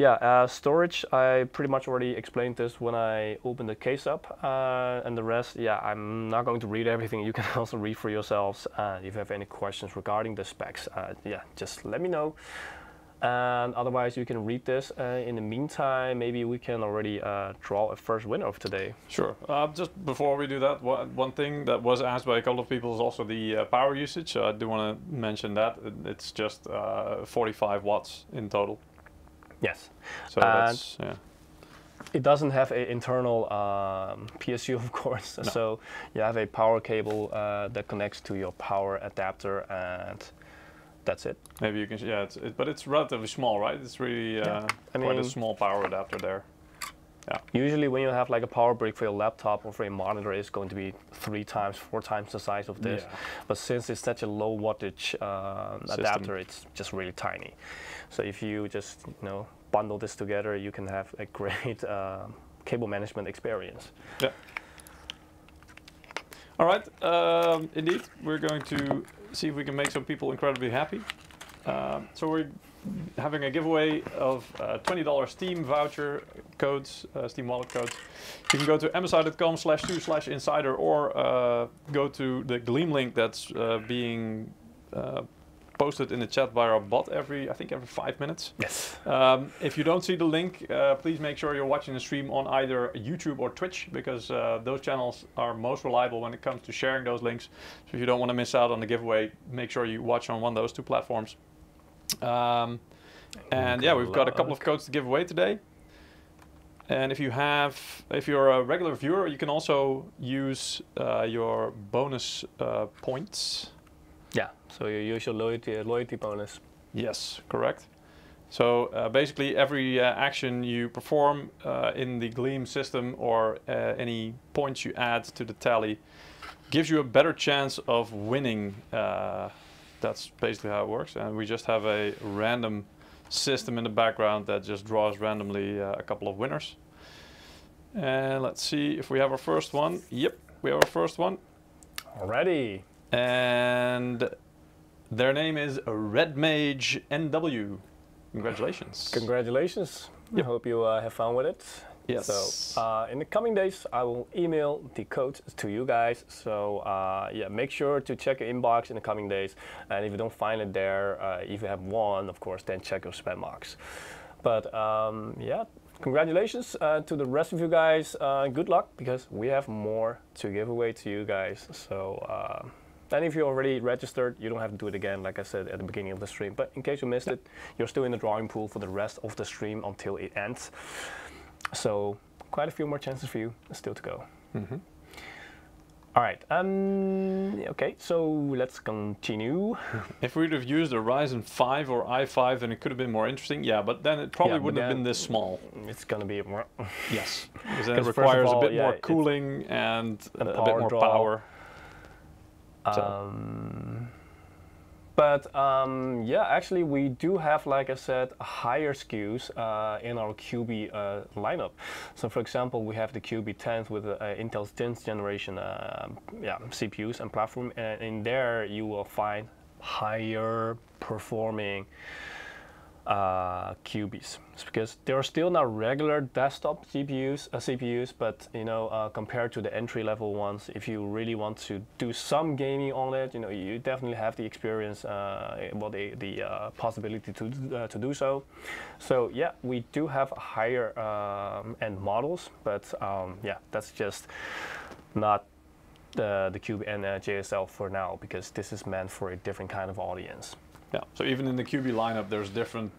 Yeah, uh, storage, I pretty much already explained this when I opened the case up, uh, and the rest, yeah, I'm not going to read everything. You can also read for yourselves. Uh, if you have any questions regarding the specs, uh, yeah, just let me know. And otherwise, you can read this. Uh, in the meantime, maybe we can already uh, draw a first winner of today. Sure. Uh, just before we do that, one thing that was asked by a couple of people is also the uh, power usage. So I do want to mention that. It's just uh, forty-five watts in total. Yes, so that's, yeah. It doesn't have an internal um, P S U, of course. No. So you have a power cable uh, that connects to your power adapter, and that's it. Maybe you can, yeah, it's, it, but it's relatively small, right? It's really uh, yeah. I mean, quite a small power adapter there. Yeah. Usually when you have like a power brick for your laptop or for a monitor, it's going to be three times, four times the size of this. Yeah. But since it's such a low wattage uh, adapter, it's just really tiny. So if you just, you know, bundle this together, you can have a great uh, cable management experience. Yeah. All right. Um, indeed, we're going to see if we can make some people incredibly happy. Uh, so we're having a giveaway of uh, twenty dollar Steam voucher codes, uh, Steam Wallet codes. You can go to m s i dot com slash two slash insider, or uh, go to the Gleam link that's uh, being uh, posted in the chat by our bot every, I think every five minutes. Yes. Um, if you don't see the link, uh, please make sure you're watching the stream on either YouTube or Twitch, because uh, those channels are most reliable when it comes to sharing those links. So if you don't want to miss out on the giveaway, make sure you watch on one of those two platforms. Um, and yeah, we've got a couple of codes to give away today. And if you have, if you're a regular viewer, you can also use uh, your bonus uh, points. Yeah, so your usual loyalty, loyalty bonus. Yes, correct. So uh, basically every uh, action you perform uh, in the Gleam system, or uh, any points you add to the tally, gives you a better chance of winning. Uh, that's basically how it works. And we just have a random system in the background that just draws randomly uh, a couple of winners. And let's see if we have our first one. Yep, we have our first one. Already. And their name is Red Mage N W. Congratulations. Congratulations. Yep. I hope you uh, have fun with it. Yes. So uh, in the coming days, I will email the code to you guys. So uh, yeah, make sure to check your inbox in the coming days. And if you don't find it there, uh, if you have one, of course, then check your spam box. But um, yeah, congratulations uh, to the rest of you guys. Uh, good luck, because we have more to give away to you guys. So, uh, and if you're already registered, you don't have to do it again, like I said at the beginning of the stream. But in case you missed yeah. it, you're still in the drawing pool for the rest of the stream until it ends. So quite a few more chances for you still to go. Mm-hmm. All right. Um, okay, so let's continue. If we'd have used a Ryzen five or i five, then it could have been more interesting. Yeah, but then it probably yeah, wouldn't have been this small. It's going to be more. Yes, because then it requires all, a bit yeah, more cooling and a, a bit more draw. power. So. Um, But um, yeah, actually we do have, like I said, higher S K Us uh, in our Q B uh, lineup. So for example, we have the Q B ten with uh, Intel's tenth generation uh, yeah, C P Us and platform. And in there you will find higher performing uh, Q Bs. It's because they're still not regular desktop G P Us, uh, C P Us, but you know, uh, compared to the entry level ones, if you really want to do some gaming on it, you know, you definitely have the experience, uh, well, the, the uh, possibility to, uh, to do so. So yeah, we do have higher um, end models, but um, yeah, that's just not the, the Q B N uh, J S L for now, because this is meant for a different kind of audience. Yeah, so even in the Q B lineup, there's different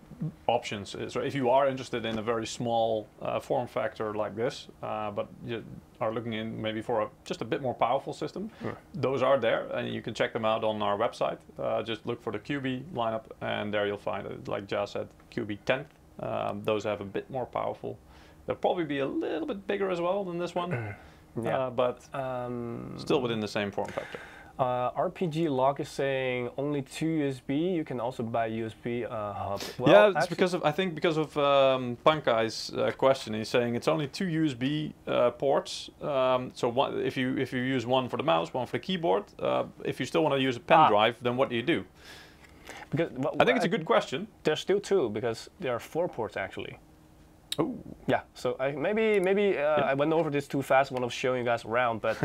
options. So if you are interested in a very small uh, form factor like this, uh, but you are looking in maybe for a, just a bit more powerful system, mm. those are there, and you can check them out on our website. Uh, just look for the Q B lineup, and there you'll find it. Like Jas said, Q B ten. Um, those have a bit more powerful. They'll probably be a little bit bigger as well than this one, yeah. uh, but um, still within the same form factor. Uh, R P G Log is saying only two U S B. You can also buy U S B uh, hub. Well, yeah, it's actually because of I think because of um, Pankai's uh, question. He's saying it's only two U S B uh, ports. Um, so one, if you if you use one for the mouse, one for the keyboard. Uh, if you still want to use a pen ah. drive, then what do you do? Because well, I think it's a good question. There's still two, because there are four ports actually. Oh. Yeah. So I, maybe maybe uh, yeah. I went over this too fast when I was showing you guys around, but.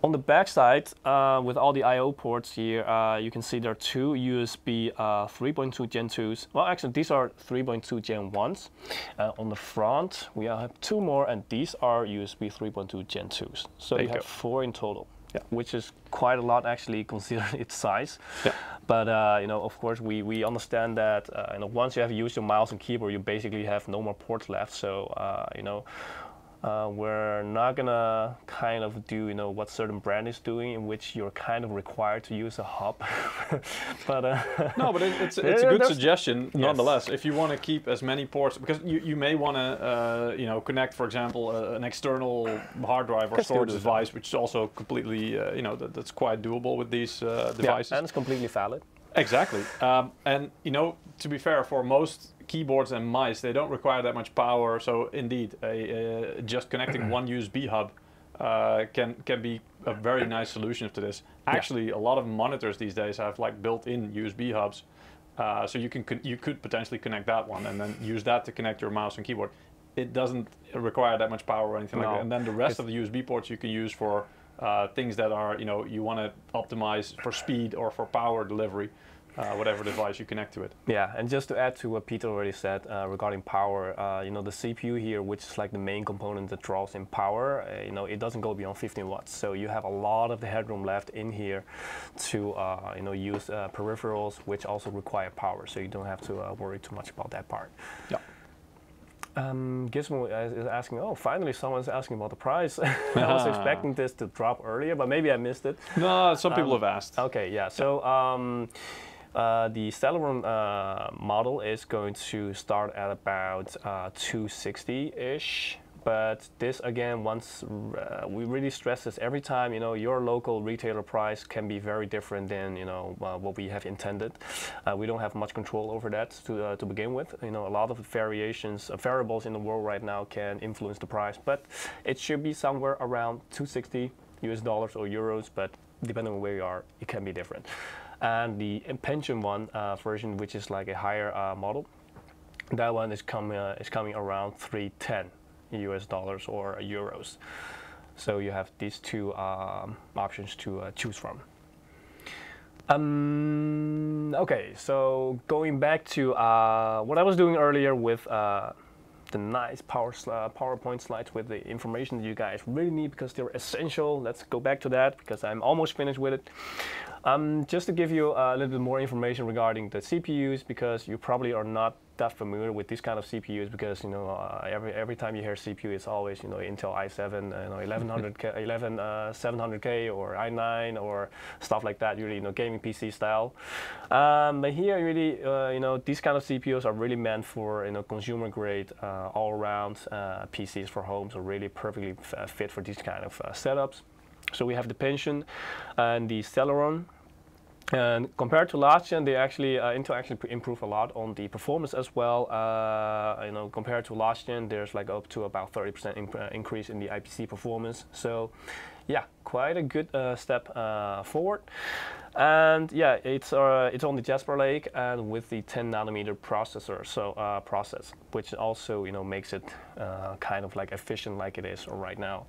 On the back side, uh, with all the I O ports here, uh, you can see there are two U S B uh, three point two Gen twos. Well, actually, these are three point two Gen ones. Uh, on the front, we have two more, and these are U S B three point two Gen twos. So there you, you have four in total, yeah. which is quite a lot, actually, considering its size. Yeah. But, uh, you know, of course, we, we understand that uh, you know, once you have used your mouse and keyboard, you basically have no more ports left. So, uh, you know, Uh, we're not gonna kind of do, you know, what certain brand is doing, in which you're kind of required to use a hub. but uh, no, but it, it's it's a good suggestion nonetheless. Yes. If you want to keep as many ports, because you you may want to uh, you know connect, for example, uh, an external hard drive or storage device, which is also completely uh, you know that, that's quite doable with these uh, devices. Yeah, and it's completely valid. Exactly, um, and you know, to be fair, for most keyboards and mice, they don't require that much power. So indeed, a, uh, just connecting one U S B hub uh, can can be a very nice solution to this. Actually, yeah. a lot of monitors these days have like built-in U S B hubs, uh, so you can you could potentially connect that one and then use that to connect your mouse and keyboard. It doesn't require that much power or anything no. like that. And then the rest it's of the U S B ports you can use for uh, things that are you know you want to optimize for speed or for power delivery. Uh, whatever device you connect to it. Yeah, and just to add to what Pieter already said uh, regarding power, uh, you know, the C P U here, which is like the main component that draws in power, uh, you know, it doesn't go beyond fifteen watts. So you have a lot of the headroom left in here to, uh, you know, use uh, peripherals, which also require power. So you don't have to uh, worry too much about that part. Yeah. Um, Gizmo is asking, oh, finally someone's asking about the price. I was expecting this to drop earlier, but maybe I missed it. No, some people um, have asked. Okay, yeah. So. Um, Uh, the Celeron uh, model is going to start at about uh, two sixty-ish, but this again, once uh, we really stress this every time, you know, your local retailer price can be very different than you know uh, what we have intended. Uh, we don't have much control over that to uh, to begin with. You know, a lot of variations, uh, variables in the world right now can influence the price, but it should be somewhere around two sixty U S dollars or euros, but depending on where you are, it can be different. And the Pentium one uh, version, which is like a higher uh, model, that one is coming uh, is coming around three ten U S dollars or euros. So you have these two um, options to uh, choose from. Um, okay, so going back to uh, what I was doing earlier with uh, the nice power uh, PowerPoint slides with the information that you guys really need because they're essential. Let's go back to that because I'm almost finished with it. Um, just to give you a little bit more information regarding the C P Us, because you probably are not that familiar with these kind of C P Us, because you know uh, every every time you hear C P U, it's always you know Intel i seven, you know eleven hundred K, eleven uh, seven hundred K or i nine or stuff like that. Really, you know, gaming P C style. Um, but here, really, uh, you know, these kind of C P Us are really meant for you know consumer grade, uh, all around uh, P Cs for homes, are really perfectly f fit for these kind of uh, setups. So we have the Pentium and the Celeron. And compared to last gen, they actually uh, Intel actually improved a lot on the performance as well. Uh, you know, compared to last gen, there's like up to about thirty percent in uh, increase in the I P C performance. So, yeah, quite a good uh, step uh, forward. And yeah, it's uh, it's on the Jasper Lake and with the ten nanometer processor, so uh, process, which also you know makes it uh, kind of like efficient, like it is right now.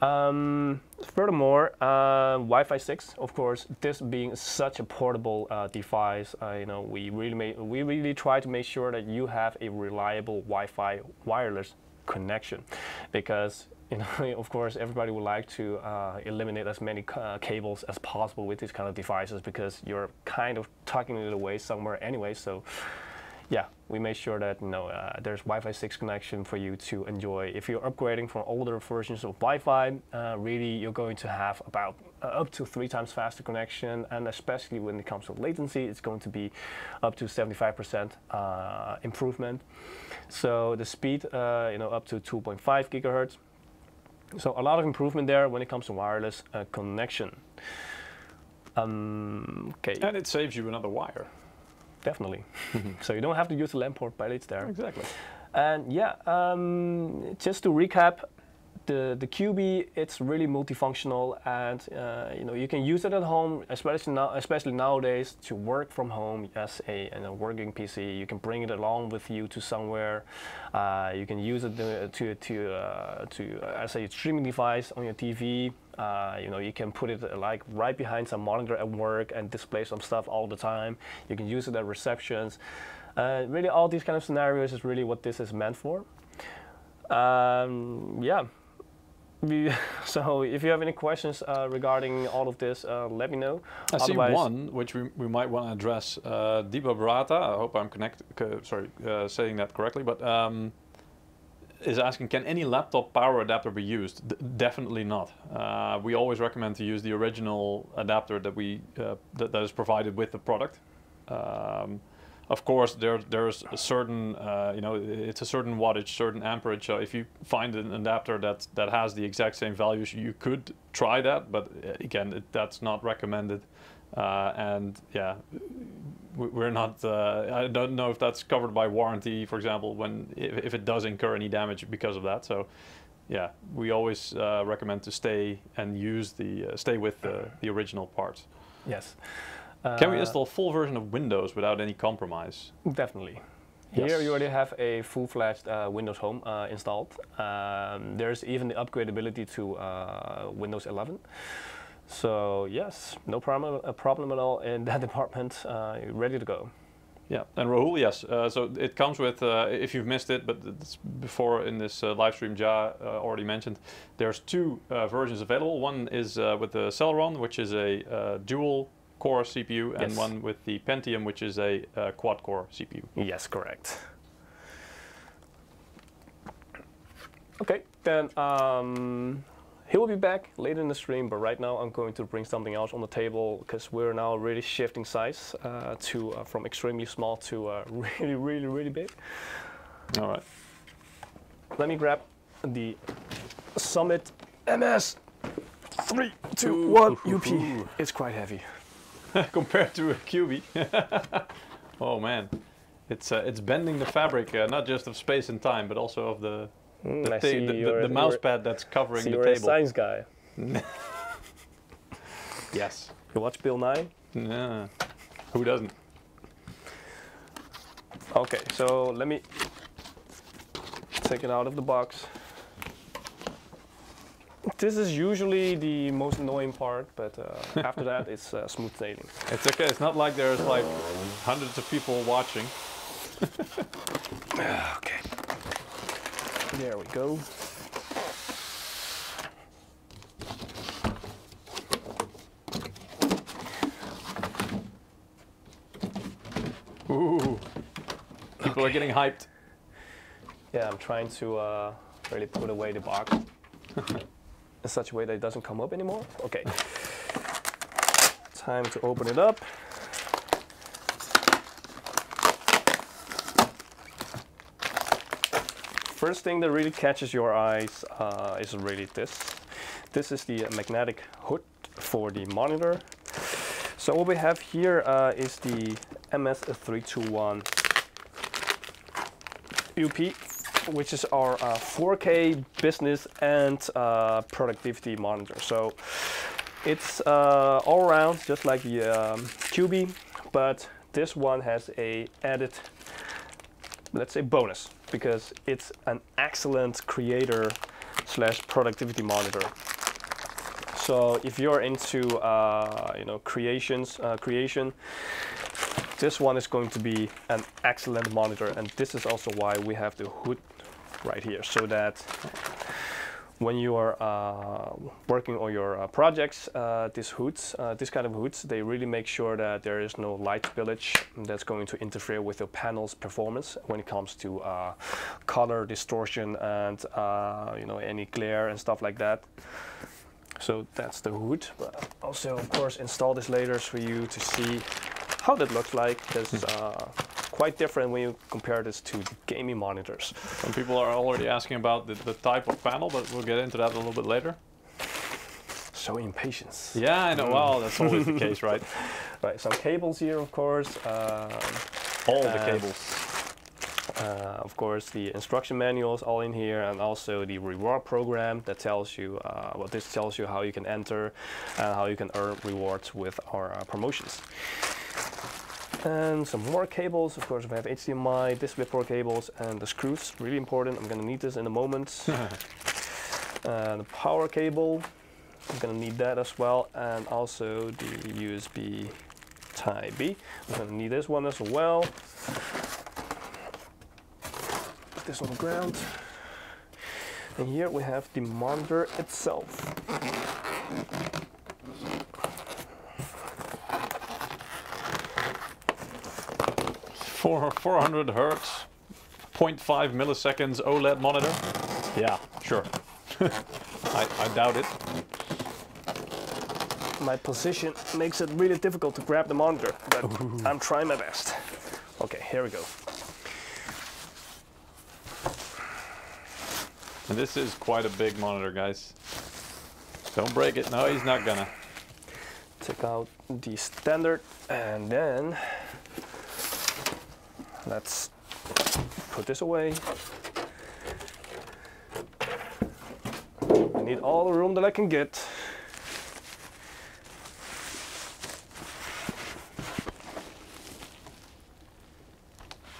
Um, furthermore, uh, Wi-Fi six, of course, this being such a portable uh, device, uh, you know, we really made, we really try to make sure that you have a reliable Wi-Fi wireless connection, because you know, of course, everybody would like to uh, eliminate as many uh, cables as possible with these kind of devices, because you're kind of tucking it away somewhere anyway. So, yeah, we made sure that you know, uh, there's Wi-Fi six connection for you to enjoy. If you're upgrading from older versions of Wi-Fi, uh, really you're going to have about uh, up to three times faster connection, and especially when it comes to latency, it's going to be up to seventy-five percent uh, improvement. So the speed, uh, you know, up to two point five gigahertz. So a lot of improvement there when it comes to wireless uh, connection. Um, okay. And it saves you another wire. Definitely. So you don't have to use the LAN port, but it's there. Exactly. And yeah, um, just to recap, the the Cubi, it's really multifunctional, and uh, you know you can use it at home, especially now, especially nowadays, to work from home as a, you know, working P C. You can bring it along with you to somewhere. Uh, you can use it to to uh, to uh, as a streaming device on your T V. Uh, you know, you can put it uh, like right behind some monitor at work and display some stuff all the time. You can use it at receptions. Uh, really, all these kind of scenarios is really what this is meant for. Um, yeah. We, so if you have any questions uh, regarding all of this, uh, let me know. I Otherwise, see one which we, we might want to address. Uh, Deepa Barata, I hope I'm connect, uh, sorry, uh, saying that correctly, but um, is asking, can any laptop power adapter be used? D definitely not. Uh, we always recommend to use the original adapter that we uh, that, that is provided with the product. Um, of course, there there's a certain uh, you know it's a certain wattage, certain amperage. So if you find an adapter that that has the exact same values, you could try that. But again, it, that's not recommended. Uh, and yeah, we're not. Uh, I don't know if that's covered by warranty, for example, when if, if it does incur any damage because of that. So, yeah, we always uh, recommend to stay and use the uh, stay with the, the original parts. Yes. Uh, Can we install a full version of Windows without any compromise? Definitely. Yes. Here you already have a full-fledged uh, Windows Home uh, installed. Um, there's even the upgradability to uh, Windows eleven. So yes, no problem, a problem at all in that department. Uh, ready to go. Yeah, and Rahul, yes. Uh, so it comes with, uh, if you've missed it, but it's before in this uh, live stream, Ja uh, already mentioned, there's two uh, versions available. One is uh, with the Celeron, which is a uh, dual core C P U, and yes, one with the Pentium, which is a uh, quad core C P U. Yes, correct. Okay, then. Um, He will be back later in the stream, but right now I'm going to bring something else on the table, because we're now really shifting size uh, to uh, from extremely small to uh, really, really, really big. All right. Let me grab the Summit M S three two one U P. It's quite heavy compared to a Cubi. Oh man, it's uh, it's bending the fabric uh, not just of space and time, but also of the. The, the, the, the mouse pad that's covering the table. You're a science guy. Yes. You watch Bill Nye? Nah. Who doesn't? Okay, so let me take it out of the box. This is usually the most annoying part, but uh, after that it's uh, smooth sailing. It's okay, it's not like there's like hundreds of people watching. Okay. There we go. Ooh. People okay. are getting hyped. Yeah, I'm trying to uh, really put away the box. In such a way that it doesn't come up anymore. Okay. Time to open it up. First thing that really catches your eyes uh, is really this. This is the magnetic hood for the monitor. So what we have here uh, is the M S three twenty-one U P, which is our uh, four K business and uh, productivity monitor. So it's uh, all around just like the um, Cubi, but this one has a added, let's say, bonus, because it's an excellent creator slash productivity monitor. So if you're into uh, you know creations uh, creation, this one is going to be an excellent monitor, and this is also why we have the hood right here, so that when you are uh, working on your uh, projects, uh, these hoods, uh, this kind of hoods, they really make sure that there is no light spillage that's going to interfere with your panel's performance when it comes to uh, color distortion and uh, you know any glare and stuff like that. So that's the hood. But also, of course, install this later for you to see how that looks like, because it's uh, quite different when you compare this to the gaming monitors. Some people are already asking about the, the type of panel, but we'll get into that a little bit later. So impatience. Yeah, I know. Mm. Well, that's always the case, right? Right. Some cables here, of course. Um, all the cables. Uh, of course, the instruction manuals all in here, and also the reward program that tells you, uh, well, this tells you how you can enter and how you can earn rewards with our uh, promotions. And some more cables. Of course, we have H D M I, display port cables, and the screws. Really important. I'm going to need this in a moment. uh, the power cable. I'm going to need that as well, and also the U S B Type B. I'm going to need this one as well. Put this on the ground. And here we have the monitor itself. four hundred hertz, zero point five milliseconds OLED monitor. Yeah, sure. I, I doubt it. My position makes it really difficult to grab the monitor, but ooh, I'm trying my best. Okay, here we go. And this is quite a big monitor, guys. Don't break it. No, he's not gonna. Take out the standard, and then let's put this away. I need all the room that I can get.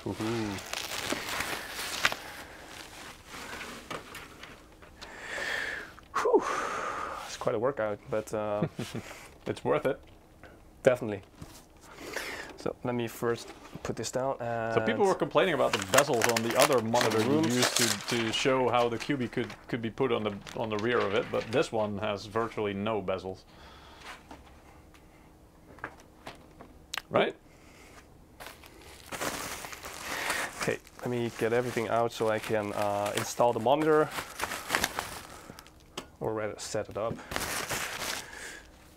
Woohoo. Whew. It's quite a workout, but uh, it's worth it. Definitely. So let me first put this down. So people were complaining about the bezels on the other monitor you used to, to show how the Cubi could could be put on the on the rear of it, but this one has virtually no bezels, right? Okay, let me get everything out so I can uh, install the monitor, or rather set it up.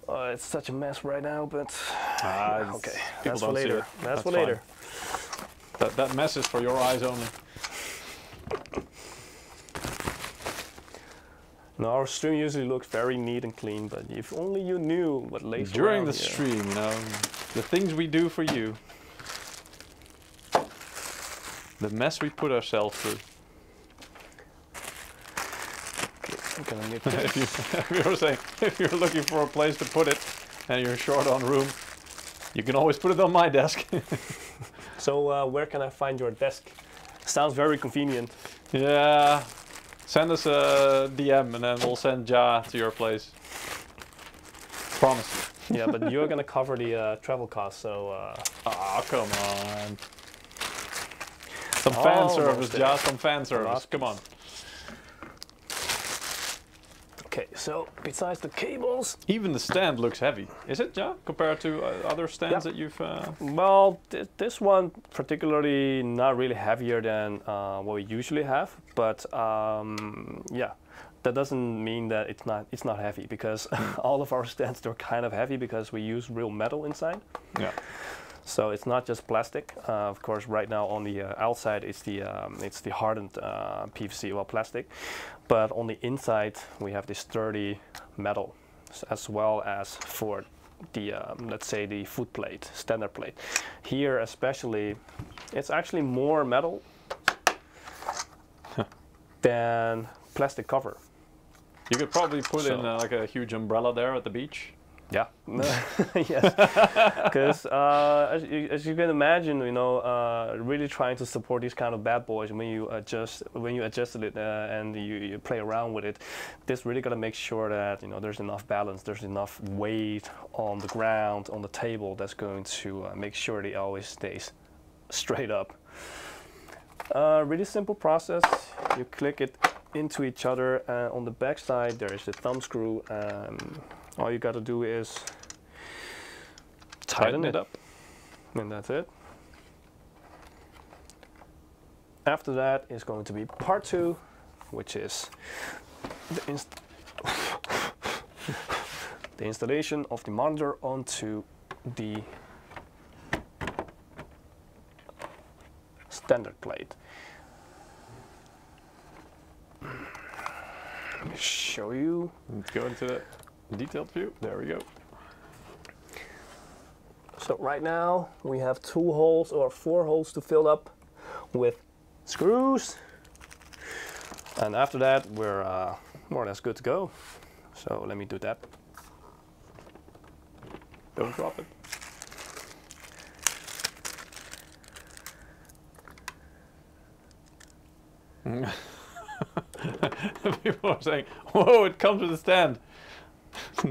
Uh, it's such a mess right now, but uh, yeah, okay, that's for later. That's, that's for later. That, that mess is for your eyes only. Now, our stream usually looks very neat and clean, but if only you knew what lays around during the stream, you know, the things we do for you, the mess we put ourselves through. killing it. if, you, if, you're saying, if you're looking for a place to put it and you're short on room, you can always put it on my desk. So uh, where can I find your desk? Sounds very convenient. Yeah. Send us a D M and then we'll send Ja to your place. Promise. Yeah, but you're gonna cover the uh, travel costs, so. Uh... Oh, come on. Some oh, fan service, Ja, some fan service. Come on. Okay, so besides the cables, even the stand looks heavy. Is it, Ja, compared to uh, other stands yeah. that you've? Uh... Well, th this one particularly not really heavier than uh, what we usually have, but um, yeah, that doesn't mean that it's not it's not heavy because all of our stands they're kind of heavy because we use real metal inside. Yeah. So it's not just plastic. Uh, of course, right now on the uh, outside it's the um, it's the hardened uh, P V C, well, plastic, but on the inside we have this sturdy metal, as well as for the um, let's say the foot plate, standard plate. Here especially, it's actually more metal huh. than plastic cover. You could probably put so. in uh, like a huge umbrella there at the beach. Yeah. Yes. Because uh, as, as you can imagine, you know, uh, really trying to support these kind of bad boys. When you adjust, when you adjusted it uh, and you, you play around with it, this really gotta make sure that you know there's enough balance, there's enough weight on the ground, on the table. That's going to uh, make sure it always stays straight up. Uh, really simple process. You click it into each other. Uh, on the back side, there is the thumb screw. Um, All you got to do is tighten, tighten it up, and that's it. After that is going to be part two, which is the, inst the installation of the monitor onto the standard plate. Let me show you. Let's go into that detailed view. There we go. So right now we have two holes or four holes to fill up with screws, and after that we're uh, more or less good to go. So let me do that. Don't drop it. People are saying, "Whoa! It comes with a stand."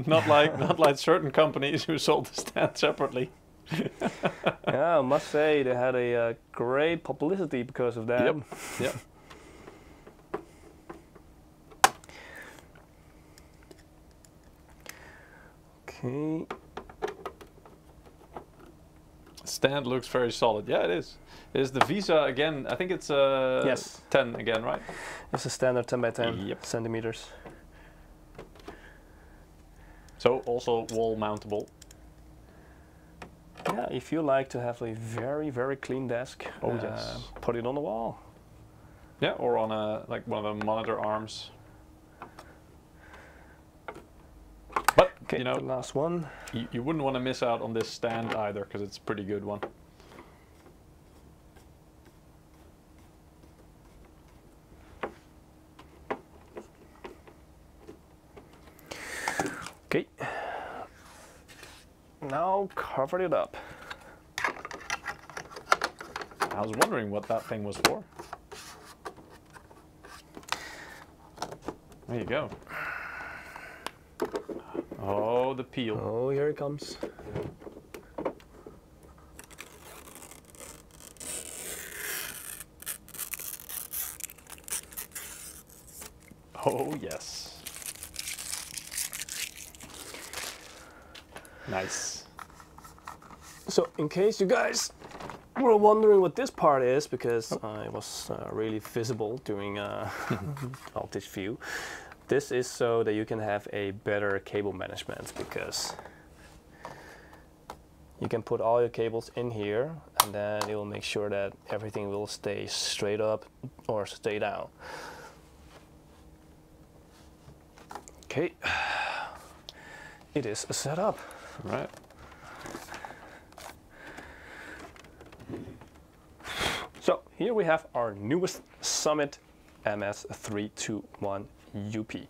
not like not like certain companies who sold the stand separately. Yeah, I must say they had a uh, great publicity because of that. Yep. Yep. Okay. Stand looks very solid. Yeah, it is. It is the VESA again. I think it's uh yes. ten again, right? It's a standard ten by ten yep. centimeters. So also wall mountable. Yeah, if you like to have a very, very clean desk, oh, uh, yes. put it on the wall. Yeah, or on a like one of the monitor arms. But okay, you know, the last one. You, you wouldn't want to miss out on this stand either, because it's a pretty good one. Okay, now cover it up. I was wondering what that thing was for. There you go. Oh, the peel. Oh, here it comes. Oh, yes. Nice. So, in case you guys were wondering what this part is, because uh, it was uh, really visible during uh, all this view, this is so that you can have a better cable management, because you can put all your cables in here, and then it will make sure that everything will stay straight up or stay down. Okay, it is set up. Right. So here we have our newest Summit M S three two one U P,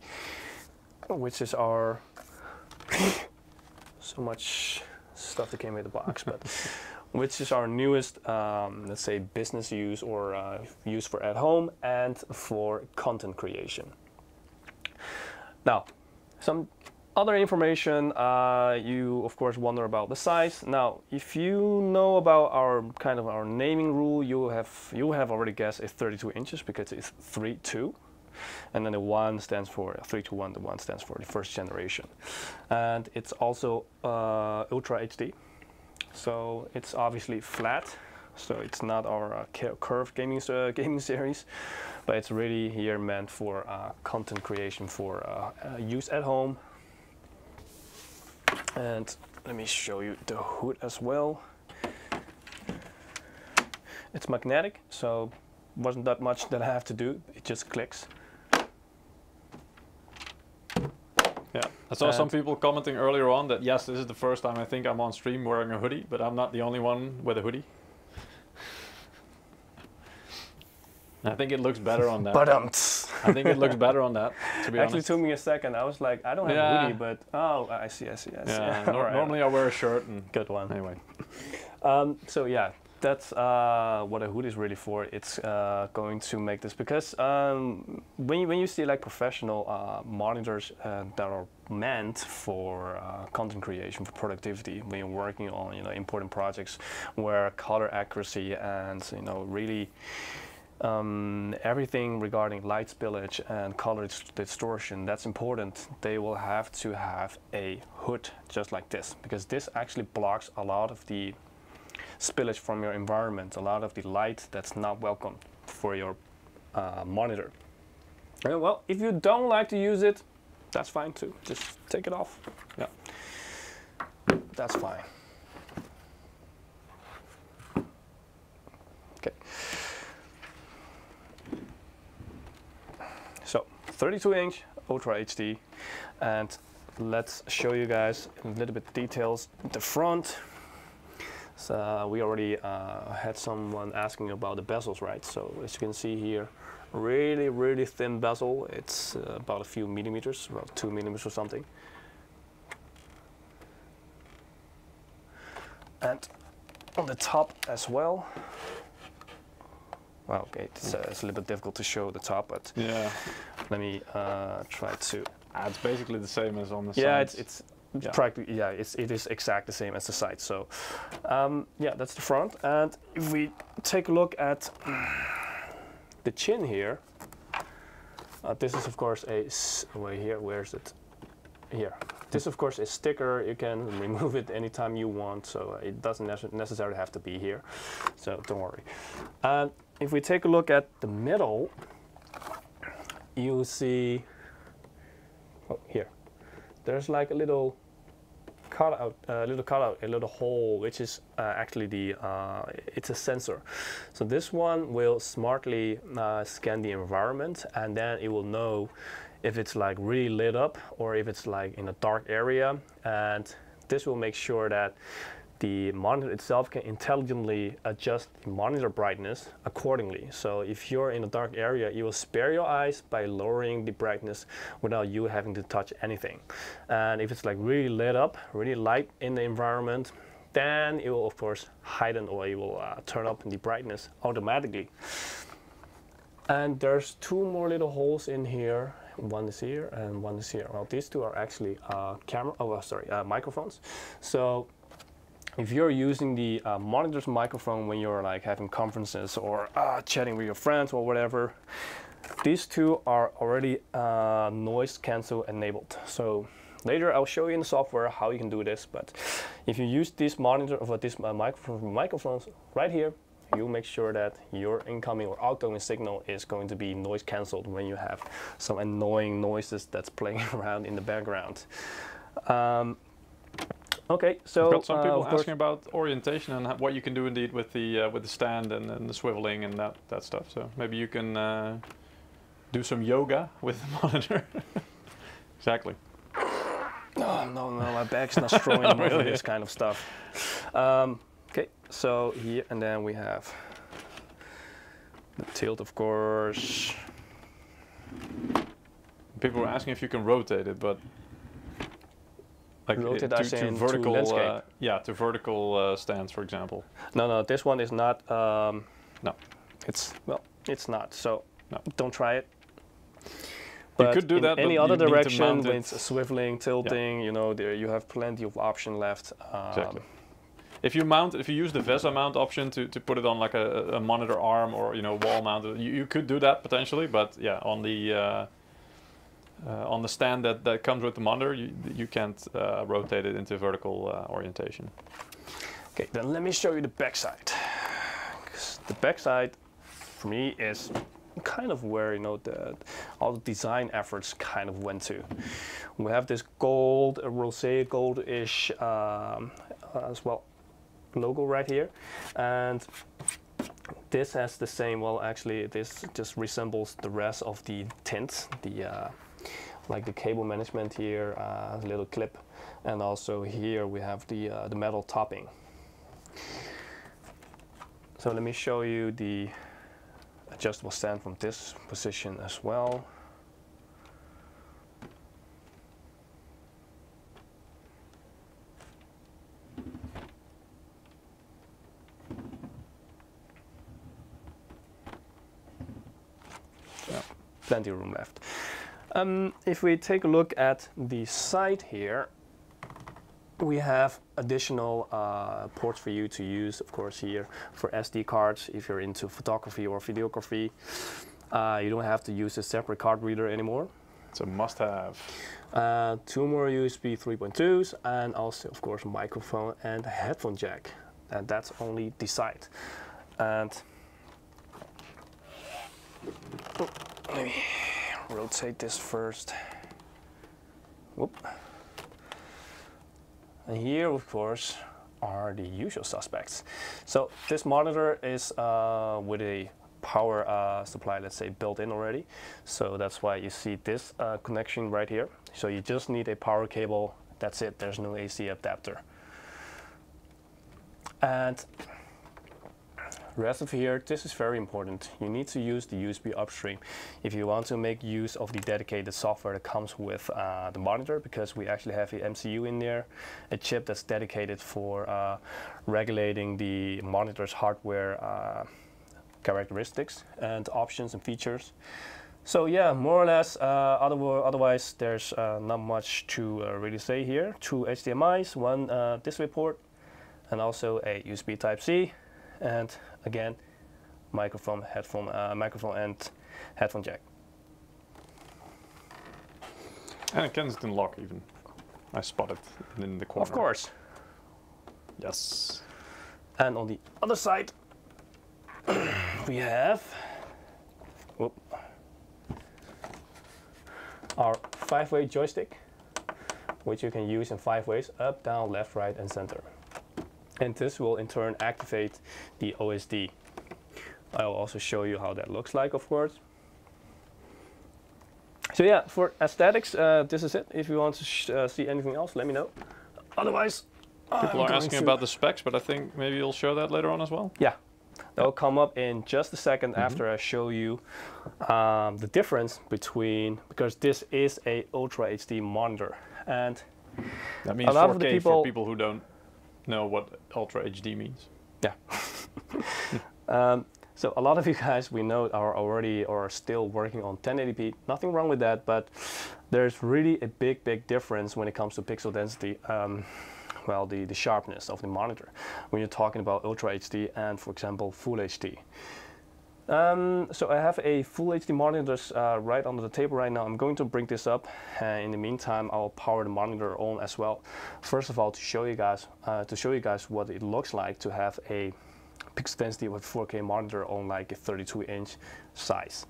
which is our so much stuff that came in the box, but which is our newest, um, let's say, business use or uh, use for at home and for content creation. Now, some other information, uh, you of course wonder about the size. Now, if you know about our kind of our naming rule, you have you have already guessed it's thirty-two inches because it's three two, and then the one stands for three to one. The one stands for the first generation, and it's also uh, Ultra H D. So it's obviously flat, so it's not our uh, curved gaming uh, gaming series, but it's really here meant for uh, content creation for uh, uh, use at home. And let me show you the hood as well. It's magnetic, so wasn't that much that I have to do. It just clicks. Yeah, I saw and some people commenting earlier on that, yes, this is the first time I think I'm on stream wearing a hoodie, but I'm not the only one with a hoodie. I think it looks better on that. I think it looks better on that, to be Actually, honest. Took me a second. I was like, I don't have yeah. a hoodie, but oh, I see, I see, I see. Yeah, no, right. Normally I wear a shirt. And good one. Anyway. Um, so yeah, that's uh, what a hoodie is really for. It's uh, going to make this, because um, when, you, when you see like professional uh, monitors uh, that are meant for uh, content creation, for productivity, when you're working on, you know, important projects where color accuracy and, you know, really Um, everything regarding light spillage and color distortion, that's important, they will have to have a hood just like this, because this actually blocks a lot of the spillage from your environment, a lot of the light that's not welcome for your uh, monitor. And well, if you don't like to use it, that's fine too, just take it off. Yeah, that's fine. Okay. thirty-two inch Ultra H D, and let's show you guys a little bit details the front. So we already uh, had someone asking about the bezels, right? So as you can see here, really really thin bezel. It's uh, about a few millimeters, about two millimeters or something. And on the top as well. Wow, okay, it's, uh, it's a little bit difficult to show the top, but yeah. Let me uh, try to. Ah, it's basically the same as on the side. Yeah, sides. it's it's yeah. practically yeah, it's it is exact the same as the side. So, um, yeah, that's the front. And if we take a look at the chin here, uh, this is of course a way here. Where's it? Here. This of course is a sticker. You can remove it anytime you want, so it doesn't nec necessarily have to be here. So don't worry. And if we take a look at the middle, you see, oh, here, there's like a little cutout, a uh, little cutout, a little hole, which is uh, actually the, uh, it's a sensor. So this one will smartly uh, scan the environment, and then it will know if it's like really lit up or if it's like in a dark area. And this will make sure that the monitor itself can intelligently adjust the monitor brightness accordingly. So if you're in a dark area, you will spare your eyes by lowering the brightness without you having to touch anything. And if it's like really lit up, really light in the environment, then it will of course heighten, or it will uh, turn up in the brightness automatically. And there's two more little holes in here. One is here and one is here. Well, these two are actually uh, camera, oh sorry, uh, microphones. So if you're using the uh, monitor's microphone when you're like having conferences or uh, chatting with your friends or whatever, these two are already uh, noise cancel enabled. So later I'll show you in the software how you can do this, but if you use this monitor or this uh, microphone, microphones right here, you make sure that your incoming or outgoing signal is going to be noise canceled when you have some annoying noises that's playing around in the background. Um, Okay, so I've got some people uh, asking about orientation and what you can do indeed with the uh, with the stand and, and the swiveling and that that stuff. So maybe you can uh, do some yoga with the monitor. Exactly. No, no, no, my back's not strong enough for this kind of stuff. Um, okay, so here, and then we have the tilt, of course. people were asking if you can rotate it, but like rotate it, to, as to in vertical, to landscape. Uh, yeah, to vertical uh, stands, for example. No, no, this one is not. Um, no, it's well, it's not. So no. Don't try it. But you could do in that, any other direction with swiveling, tilting, yeah. you know, there you have plenty of option left. Um, exactly. If you mount, if you use the VESA mount option to, to put it on like a, a monitor arm or, you know, wall mounted, you, you could do that potentially. But yeah, on the uh, uh, on the stand that, that comes with the monitor, you, you can't uh, rotate it into vertical uh, orientation. Okay, then let me show you the backside. The backside for me is kind of where, you know, the, all the design efforts kind of went to. We have this gold, a rosé gold-ish um, as well logo right here, and this has the same, well actually this just resembles the rest of the tints, the uh, like the cable management here, uh, little clip, and also here we have the, uh, the metal topping. So let me show you the adjustable stand from this position as well. Yeah, plenty of room left. Um, if we take a look at the side here, we have additional uh, ports for you to use, of course, here for S D cards if you're into photography or videography. Uh, you don't have to use a separate card reader anymore. It's a must-have. Uh, two more U S B three point twos and also, of course, microphone and headphone jack. And that's only the side. And oh, let me rotate this first. Whoop. And here, of course, are the usual suspects. So this monitor is uh, with a power uh, supply, let's say, built in already. So that's why you see this uh, connection right here. So you just need a power cable. That's it. There's no A C adapter. And rest of here, this is very important. You need to use the U S B upstream if you want to make use of the dedicated software that comes with uh, the monitor, because we actually have an M C U in there, a chip that's dedicated for uh, regulating the monitor's hardware uh, characteristics and options and features. So yeah, more or less, uh, otherwise there's uh, not much to uh, really say here. Two H D M Is, one uh, display port, and also a U S B Type-C. And again, microphone, headphone, uh, microphone and headphone jack. And a Kensington lock even. I spotted it in the corner. Of course. Yes. And on the other side, we have whoop, our five-way joystick, which you can use in five ways: up, down, left, right, and center. And this will in turn activate the O S D. I will also show you how that looks like, of course. So yeah, for aesthetics, uh, this is it. If you want to sh uh, see anything else, let me know. Otherwise, people I'm are asking about the specs, but I think maybe you'll show that later on as well. Yeah, that will come up in just a second mm-hmm. after I show you um, the difference between, because this is a Ultra H D monitor, and that means a lot four K of the people, for people who don't know what Ultra H D means. Yeah. um, so a lot of you guys we know are already or are still working on ten eighty p. Nothing wrong with that, but there's really a big, big difference when it comes to pixel density. Um, well, the, the sharpness of the monitor when you're talking about Ultra H D and, for example, Full H D. Um, so I have a Full H D monitor uh, right under the table right now. I'm going to bring this up. Uh, in the meantime, I'll power the monitor on as well. First of all, to show you guys, uh, to show you guys what it looks like to have a pixel density with four K monitor on like a thirty-two inch size,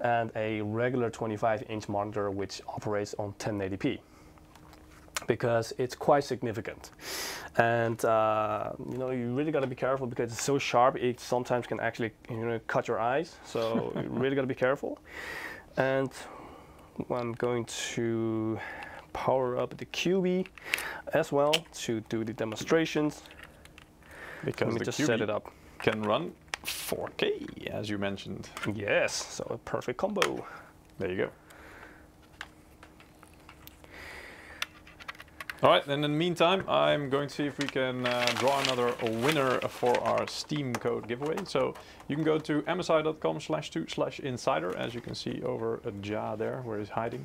and a regular twenty-five inch monitor which operates on ten eighty p. Because it's quite significant, and uh, you know, you really got to be careful because it's so sharp. It sometimes can actually, you know, cut your eyes. So you really got to be careful. And I'm going to power up the Cubi as well to do the demonstrations. Because let me the just Cubi set it up. Can run four K as you mentioned. Yes, so a perfect combo. There you go. All right, and in the meantime, I'm going to see if we can uh, draw another winner for our Steam code giveaway. So you can go to msi.com slash two slash insider, as you can see over a jar there where he's hiding,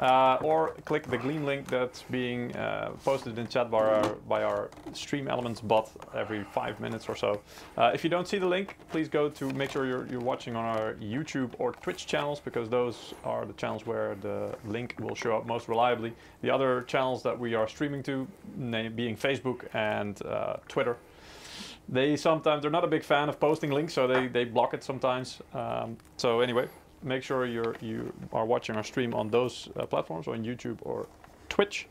uh, or click the Gleam link that's being uh, posted in chat bar by our Stream Elements bot every five minutes or so. Uh, if you don't see the link, please go to make sure you're, you're watching on our YouTube or Twitch channels, because those are the channels where the link will show up most reliably. The other channels that we are streaming to, being Facebook and uh, Twitter, they sometimes they're not a big fan of posting links, so they they block it sometimes. Um, so anyway, make sure you're you are watching our stream on those uh, platforms, on YouTube or Twitch,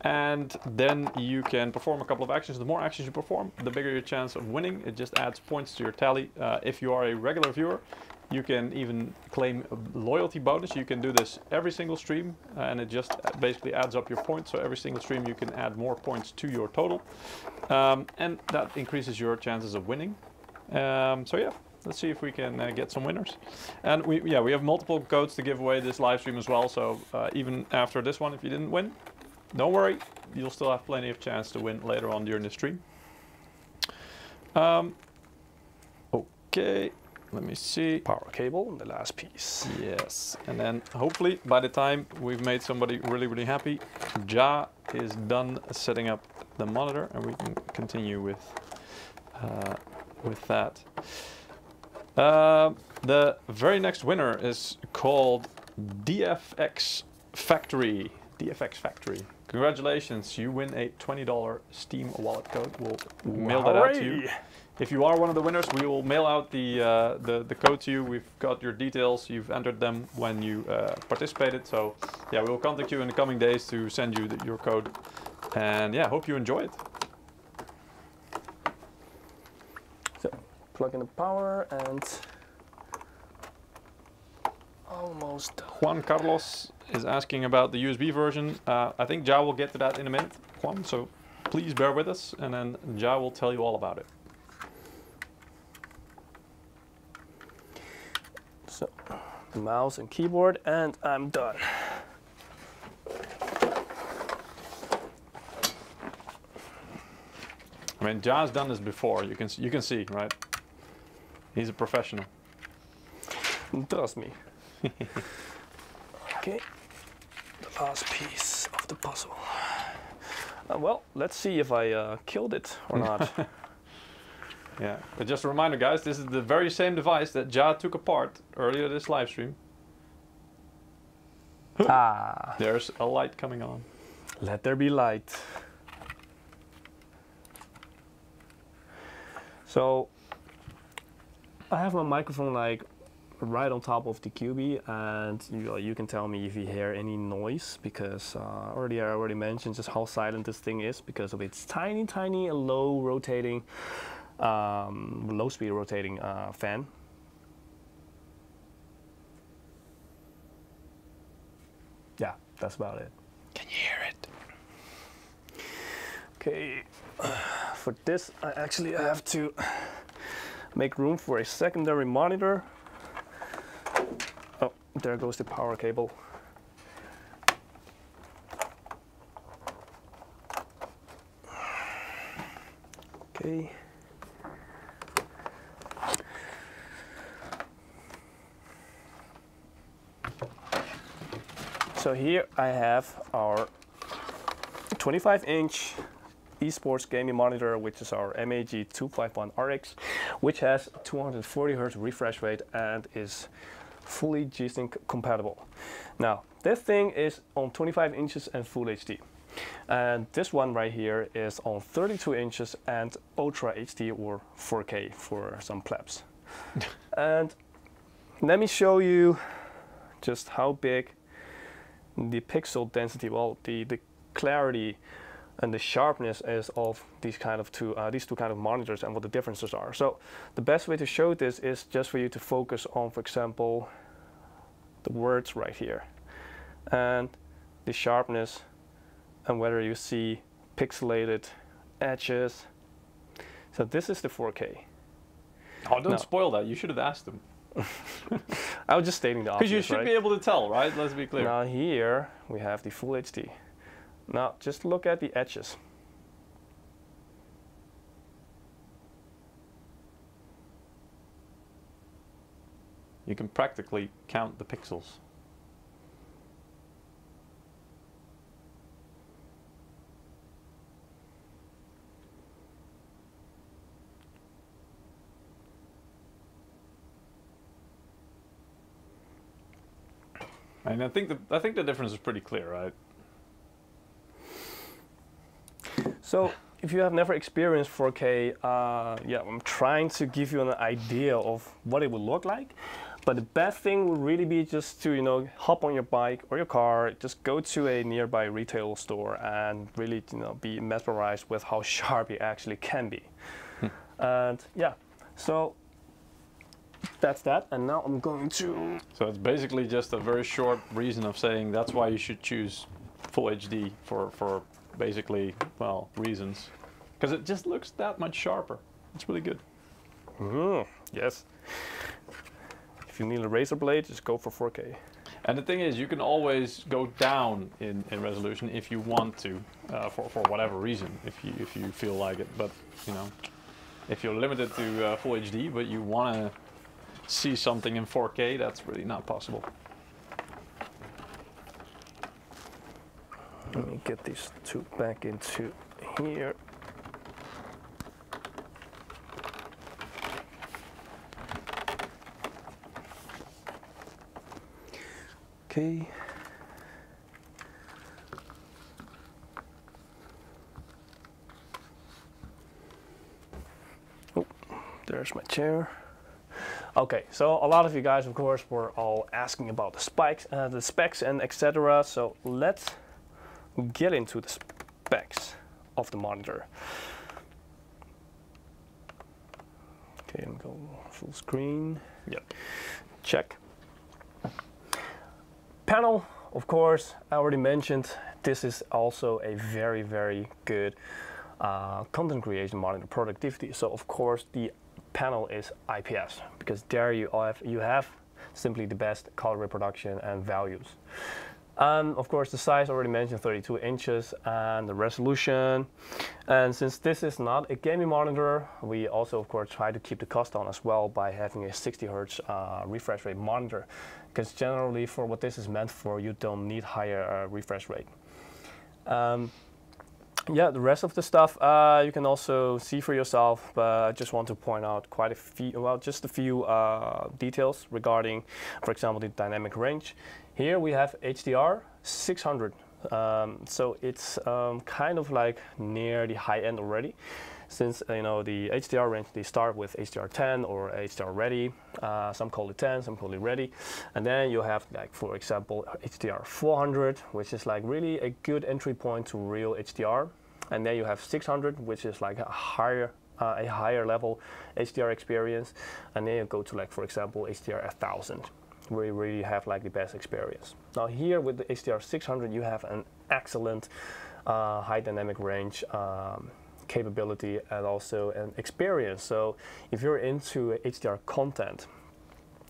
and then you can perform a couple of actions. The more actions you perform, the bigger your chance of winning. It just adds points to your tally. Uh, if you are a regular viewer, you can even claim a loyalty bonus. You can do this every single stream, and it just basically adds up your points. So every single stream you can add more points to your total, um, and that increases your chances of winning. Um, so yeah, let's see if we can uh, get some winners. And we yeah we have multiple codes to give away this live stream as well. So uh, even after this one, if you didn't win, don't worry, you'll still have plenty of chance to win later on during the stream. Um, okay. Let me see. Power cable, the last piece. Yes. And then hopefully by the time we've made somebody really, really happy, Ja is done setting up the monitor, and we can continue with uh, with that. Uh, the very next winner is called D F X Factory. D F X Factory. Congratulations, you win a twenty dollar Steam Wallet code. We'll mail that out to you. If you are one of the winners, we will mail out the, uh, the, the code to you. We've got your details. You've entered them when you uh, participated. So yeah, we will contact you in the coming days to send you the, your code. And yeah, hope you enjoy it. So plug in the power and almost done. Juan Carlos is asking about the U S B version. Uh, I think Ja will get to that in a minute, Juan. So please bear with us, and then Ja will tell you all about it. So, the mouse and keyboard, and I'm done. I mean, Ja's done this before. You can you can see, right? He's a professional. Trust me. Okay, the last piece of the puzzle. Uh, well, let's see if I uh, killed it or not. Yeah, but just a reminder, guys, this is the very same device that Ja took apart earlier this live stream. Ah. There's a light coming on. Let there be light. So, I have my microphone like right on top of the Cubi, and you, uh, you can tell me if you hear any noise, because uh, already I already mentioned just how silent this thing is because of its tiny, tiny, low rotating. Um, low-speed rotating uh, fan. Yeah, that's about it. Can you hear it? Okay, for this I actually have to make room for a secondary monitor. Oh, there goes the power cable. Okay. So here I have our twenty-five inch esports gaming monitor, which is our M A G two fifty-one R X, which has two hundred forty hertz refresh rate and is fully G-Sync compatible. Now, this thing is on twenty-five inches and Full H D. And this one right here is on thirty-two inches and Ultra H D or four K for some plebs. And let me show you just how big the pixel density, well, the, the clarity and the sharpness is of these kind of two, uh, these two kind of monitors and what the differences are. So the best way to show this is just for you to focus on, for example, the words right here and the sharpness and whether you see pixelated edges. So this is the four K. Oh, don't now, spoil that. You should have asked them. I was just stating the obvious, because you should right? be able to tell, right? Let's be clear. Now here we have the Full H D. Now just look at the edges. You can practically count the pixels. And I think the, I think the difference is pretty clear, right? So if you have never experienced four K, uh, yeah, I'm trying to give you an idea of what it would look like. But the best thing would really be just to, you know, hop on your bike or your car, just go to a nearby retail store and really, you know, be mesmerized with how sharp it actually can be. Hmm. And yeah, so that's that. And now I'm going to... So it's basically just a very short reason of saying that's why you should choose Full H D for, for basically, well, reasons. Because it just looks that much sharper. It's really good. Mm, yes. If you need a razor blade, just go for four K. And the thing is, you can always go down in, in resolution if you want to, uh, for, for whatever reason, if you, if you feel like it. But, you know, if you're limited to uh, Full H D, but you want to see something in four K, that's really not possible. Let me get these two back into here. Okay. Oh, there's my chair. Okay, so a lot of you guys, of course, were all asking about the spikes, uh, the specs, and et cetera. So let's get into the specs of the monitor. Okay, I'm going full screen. Yep. Check. Panel, of course, I already mentioned, this is also a very, very good uh, content creation monitor, productivity. So of course the panel is I P S, because there you have, you have simply the best color reproduction and values. Um, of course the size already mentioned, thirty-two inches, and the resolution. And since this is not a gaming monitor, we also of course try to keep the cost down as well by having a sixty hertz uh, refresh rate monitor. Because generally, for what this is meant for, you don't need higher uh, refresh rate. Um, yeah, the rest of the stuff uh, you can also see for yourself, but I just want to point out quite a few, well, just a few uh, details regarding, for example, the dynamic range. Here we have H D R six hundred, um, so it's um, kind of like near the high end already. Since, you know, the H D R range, they start with H D R ten or H D R ready. Uh, some call it ten, some call it ready. And then you have, like, for example, H D R four hundred, which is like really a good entry point to real H D R. And then you have six hundred, which is like a higher, uh, a higher level H D R experience. And then you go to, like, for example, H D R one thousand, where you really have like the best experience. Now here with the H D R six hundred, you have an excellent uh, high dynamic range. Um, capability and also an experience. So if you're into H D R content,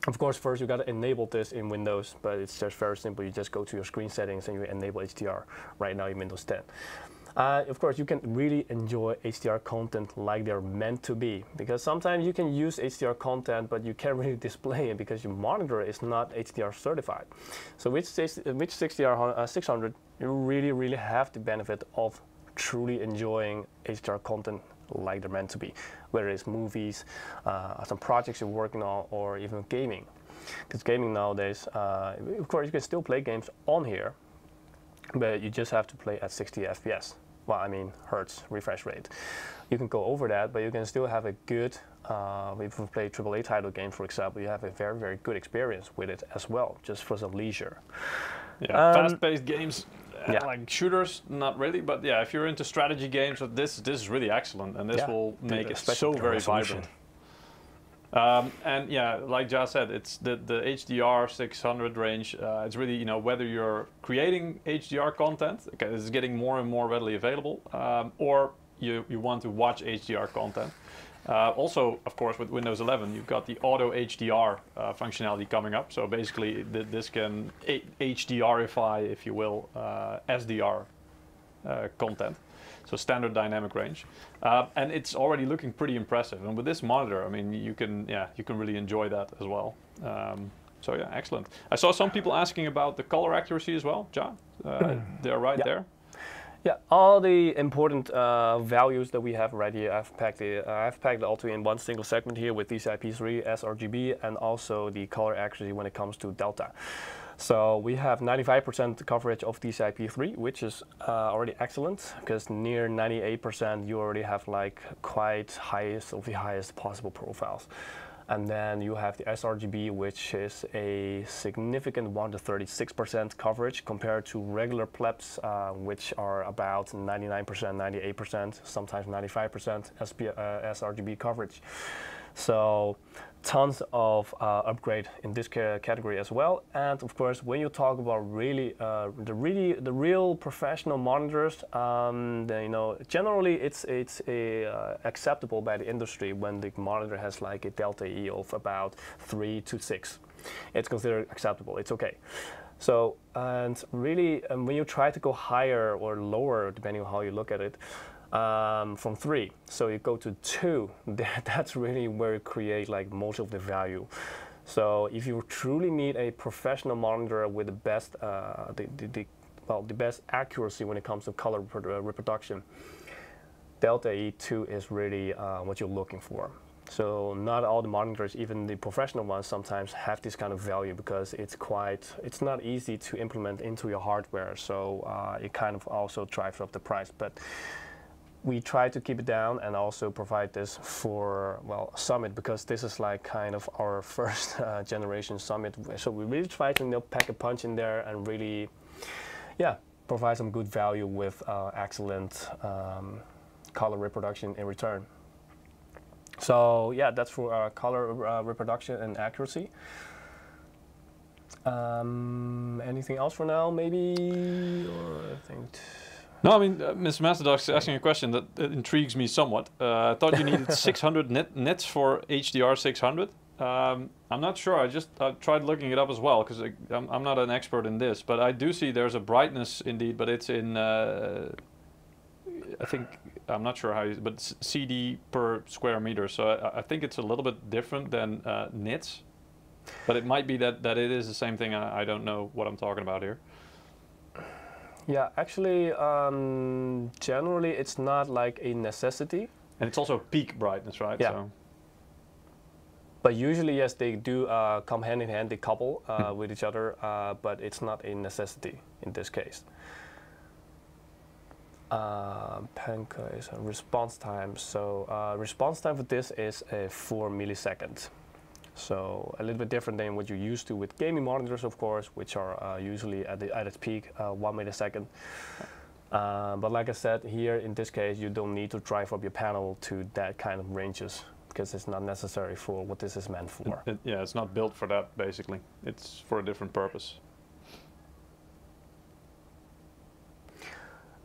of course first you gotta enable this in Windows, but it's just very simple. You just go to your screen settings and you enable H D R right now in Windows ten. Uh, of course you can really enjoy H D R content like they're meant to be, because sometimes you can use H D R content but you can't really display it because your monitor is not H D R certified. So with H D R six hundred you really really have the benefit of truly enjoying H D R content like they're meant to be, whether it's movies, uh, some projects you're working on, or even gaming. Because gaming nowadays, uh, of course, you can still play games on here, but you just have to play at sixty F P S. Well, I mean, hertz refresh rate. You can go over that, but you can still have a good. Uh, if you play triple A title game, for example, you have a very, very good experience with it as well, just for some leisure. Yeah, um, fast-paced games. Yeah. Like shooters, not really, but yeah, if you're into strategy games, this this is really excellent, and this yeah. will make it so very vibrant. Um, and yeah, like Jas said, it's the the H D R six hundred range. Uh, it's really, you know, whether you're creating H D R content, okay, this is getting more and more readily available, um, or you you want to watch H D R content. Uh, also, of course, with Windows eleven, you've got the auto H D R uh, functionality coming up. So basically, th this can H D R-ify, if you will, uh, S D R uh, content. So standard dynamic range, uh, and it's already looking pretty impressive. And with this monitor, I mean, you can yeah, you can really enjoy that as well. Um, so yeah, excellent. I saw some people asking about the color accuracy as well, John. Uh, they're right yeah. there. Yeah, all the important uh, values that we have right here, I've packed it, uh, I've packed all three in one single segment here with these I P three, sRGB, and also the color accuracy when it comes to delta. So we have ninety-five percent coverage of D C I P three, which is uh, already excellent, because near ninety-eight percent you already have like quite highest of the highest possible profiles. And then you have the sRGB, which is a significant one to thirty-six percent coverage compared to regular plebs, uh, which are about ninety-nine percent, ninety-eight percent, sometimes ninety-five percent sRGB coverage. So tons of uh, upgrade in this category as well. And of course, when you talk about really uh, the really the real professional monitors, um, then, you know, generally it's it's a, uh, acceptable by the industry when the monitor has like a delta E of about three to six. It's considered acceptable. It's okay. So and really, um, when you try to go higher or lower, depending on how you look at it. Um, from three, so you go to two, that, that's really where you create like most of the value. So if you truly need a professional monitor with the best, uh, the, the, the, well, the best accuracy when it comes to color reproduction, Delta E two is really uh, what you're looking for. So not all the monitors, even the professional ones, sometimes have this kind of value because it's quite, it's not easy to implement into your hardware. So uh, it kind of also drives up the price. But we try to keep it down and also provide this for, well, Summit, because this is like kind of our first uh, generation Summit. So we really try to, you know, pack a punch in there and really, yeah, provide some good value with uh, excellent um, color reproduction in return. So yeah, that's for uh, color uh, reproduction and accuracy. Um, anything else for now, maybe? Or I think. No, I mean, uh, Miz Masterdog's asking a question that, that intrigues me somewhat. Uh, I thought you needed six hundred net, nets for H D R six hundred. Um, I'm not sure. I just I tried looking it up as well because I'm, I'm not an expert in this, but I do see there's a brightness indeed, but it's in, uh, I think, I'm not sure how, you, but C D per square meter. So I, I think it's a little bit different than uh, nits, but it might be that, that it is the same thing. I, I don't know what I'm talking about here. Yeah, actually, um, generally, it's not like a necessity. And it's also peak brightness, right? Yeah. So. But usually, yes, they do uh, come hand in hand, they couple uh, with each other, uh, but it's not a necessity in this case. Uh, Panka is a response time. So uh, response time for this is a four milliseconds. So a little bit different than what you're used to with gaming monitors, of course, which are uh, usually at, the, at its peak, uh, one millisecond. Uh, but like I said, here in this case, you don't need to drive up your panel to that kind of ranges because it's not necessary for what this is meant for. It, it, yeah, it's not built for that, basically. It's for a different purpose.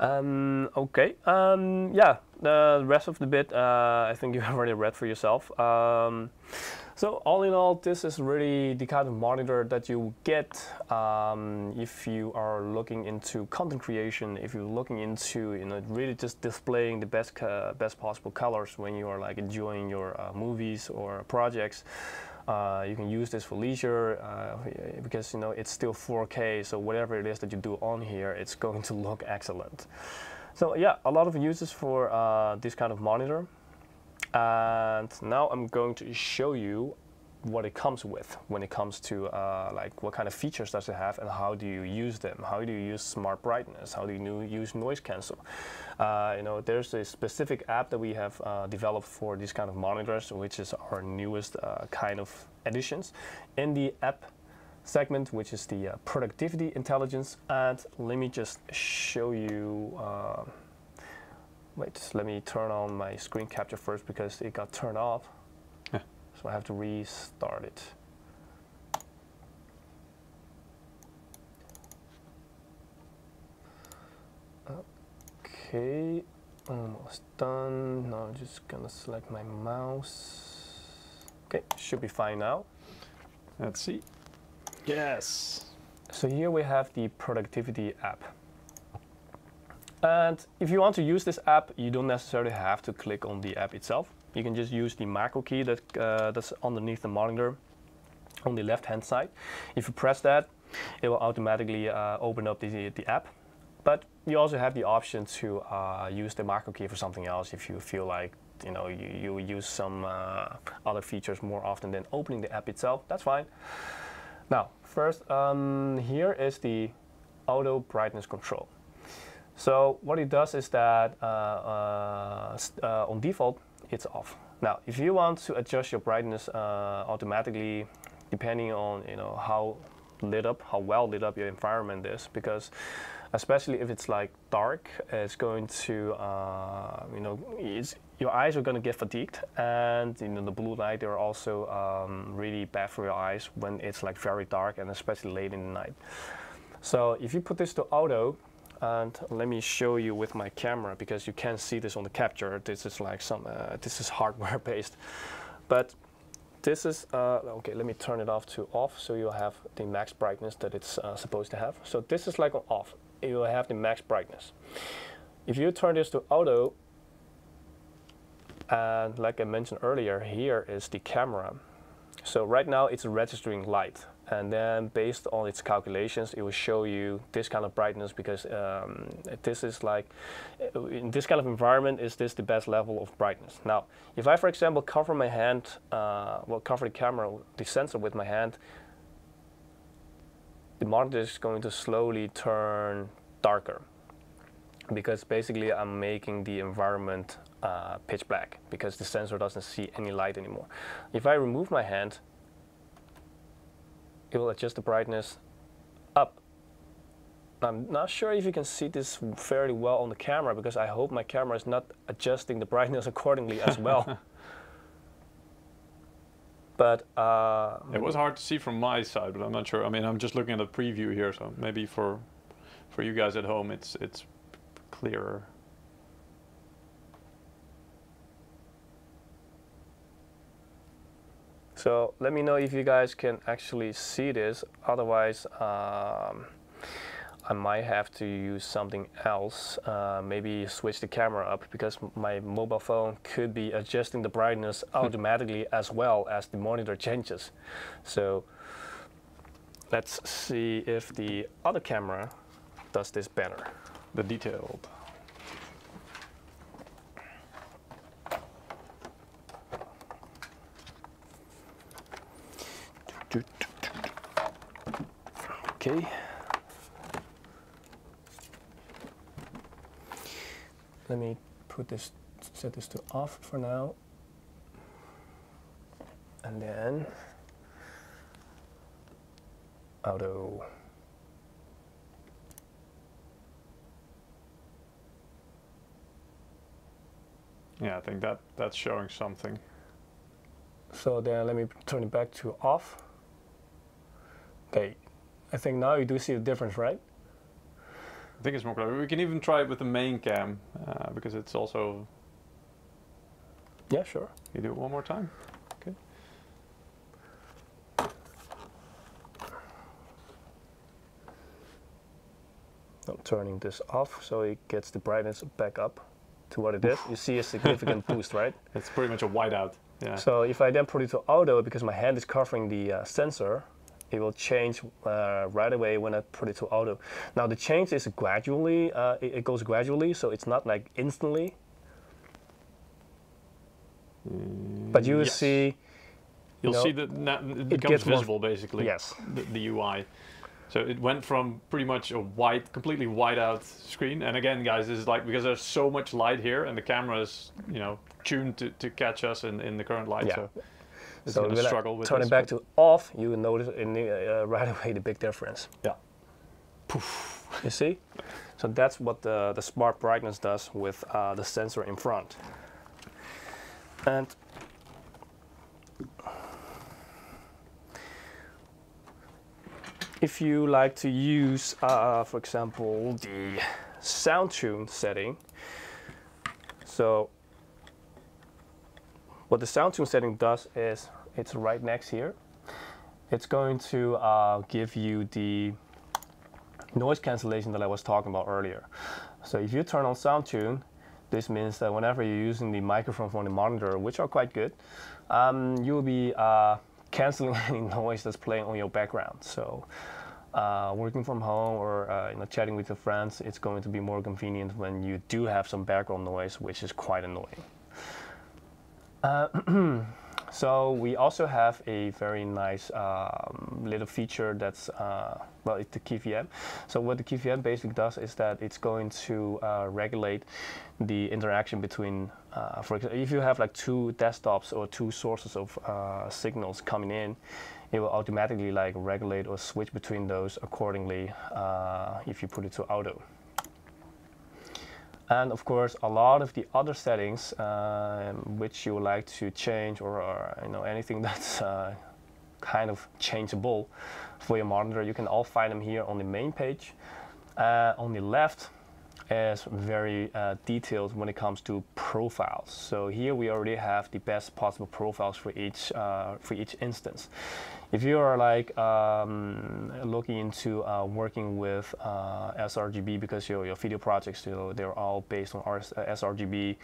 Um, okay, um, yeah, the rest of the bit, uh, I think you already read for yourself. Um, So all in all, this is really the kind of monitor that you get um, if you are looking into content creation, if you're looking into, you know, really just displaying the best, uh, best possible colors when you are like enjoying your uh, movies or projects. Uh, you can use this for leisure uh, because, you know, it's still four K, so whatever it is that you do on here, it's going to look excellent. So yeah, a lot of uses for uh, this kind of monitor. And now I'm going to show you what it comes with when it comes to uh, like what kind of features does it have and how do you use them? How do you use smart brightness? How do you use noise cancel? Uh, you know, there's a specific app that we have uh, developed for these kind of monitors, which is our newest uh, kind of additions in the app segment, which is the uh, productivity intelligence. And let me just show you. Uh, Wait, let me turn on my screen capture first because it got turned off. Yeah. So I have to restart it. Okay, almost done. Now I'm just gonna select my mouse. Okay, should be fine now. Let's see. Yes. So here we have the productivity app. And if you want to use this app, you don't necessarily have to click on the app itself. You can just use the macro key that, uh, that's underneath the monitor on the left-hand side. If you press that, it will automatically uh, open up the, the app. But you also have the option to uh, use the macro key for something else if you feel like you know you, you use some uh, other features more often than opening the app itself. That's fine. Now, first, um, here is the auto brightness control. So what it does is that uh, uh, uh, on default, it's off. Now, if you want to adjust your brightness uh, automatically, depending on you know how lit up, how well lit up your environment is, because especially if it's like dark, it's going to uh, you know it's, your eyes are going to get fatigued, and you know the blue light they are also um, really bad for your eyes when it's like very dark and especially late in the night. So if you put this to auto. And let me show you with my camera, because you can't see this on the capture. This is like some, uh, this is hardware based. But this is, uh, okay, let me turn it off to off, so you'll have the max brightness that it's uh, supposed to have. So this is like on off. You'll have the max brightness. If you turn this to auto, and like I mentioned earlier, here is the camera. So right now it's registering light. And then based on its calculations, it will show you this kind of brightness, because um, this is like, in this kind of environment, is this the best level of brightness? Now, if I, for example, cover my hand, uh, well, cover the camera, the sensor with my hand, the monitor is going to slowly turn darker, because basically I'm making the environment uh, pitch black, because the sensor doesn't see any light anymore. If I remove my hand, it will adjust the brightness up. I'm not sure if you can see this fairly well on the camera, because I hope my camera is not adjusting the brightness accordingly as well. But uh, it was hard to see from my side, but I'm not sure. I mean, I'm just looking at a preview here, so maybe for for you guys at home, it's it's clearer. So let me know if you guys can actually see this. Otherwise, um, I might have to use something else. Uh, maybe switch the camera up, because my mobile phone could be adjusting the brightness automatically as well as the monitor changes. So let's see if the other camera does this better. The detailed. Okay. Let me put this, set this to off for now, and then auto. Yeah, I think that that's showing something. So then let me turn it back to off. Okay, I think now you do see the difference, right? I think it's more clear. We can even try it with the main cam, uh, because it's also... Yeah, sure. You do it one more time. Okay. I'm turning this off so it gets the brightness back up to what it is. You see a significant boost, right? It's pretty much a whiteout. Yeah. So if I then put it to auto, because my hand is covering the uh, sensor, it will change uh, right away when I put it to auto. Now the change is gradually, uh, it, it goes gradually, so it's not like instantly. Mm, but you yes. see, you'll you know, see that it becomes visible more, basically. Yes, the, the U I. So it went from pretty much a white, completely white out screen. And again, guys, this is like because there's so much light here, and the camera is you know tuned to, to catch us in, in the current light. Yeah. So. So when I with turn this, it back to off, you will notice in the, uh, right away the big difference. Yeah. Poof. You see? So that's what the, the smart brightness does with uh, the sensor in front. And if you like to use, uh, for example, the sound tune setting, so what the sound tune setting does is it's right next here. It's going to uh, give you the noise cancellation that I was talking about earlier. So if you turn on sound tune, this means that whenever you're using the microphone from the monitor, which are quite good, um, you will be uh, canceling any noise that's playing on your background. So uh, working from home or uh, you know, chatting with your friends, it's going to be more convenient when you do have some background noise, which is quite annoying. Uh, so we also have a very nice um, little feature that's, uh, well, it's the Q V M. So what the Q V M basically does is that it's going to uh, regulate the interaction between, uh, for example, if you have like two desktops or two sources of uh, signals coming in, it will automatically like regulate or switch between those accordingly uh, if you put it to auto. And of course, a lot of the other settings uh, which you would like to change, or, or you know, anything that's uh, kind of changeable for your monitor, you can all find them here on the main page. Uh, on the left is very uh, detailed when it comes to profiles. So here we already have the best possible profiles for each uh, for each instance. If you are like um, looking into uh, working with uh, sRGB, because your, your video projects, you know, they're all based on sRGB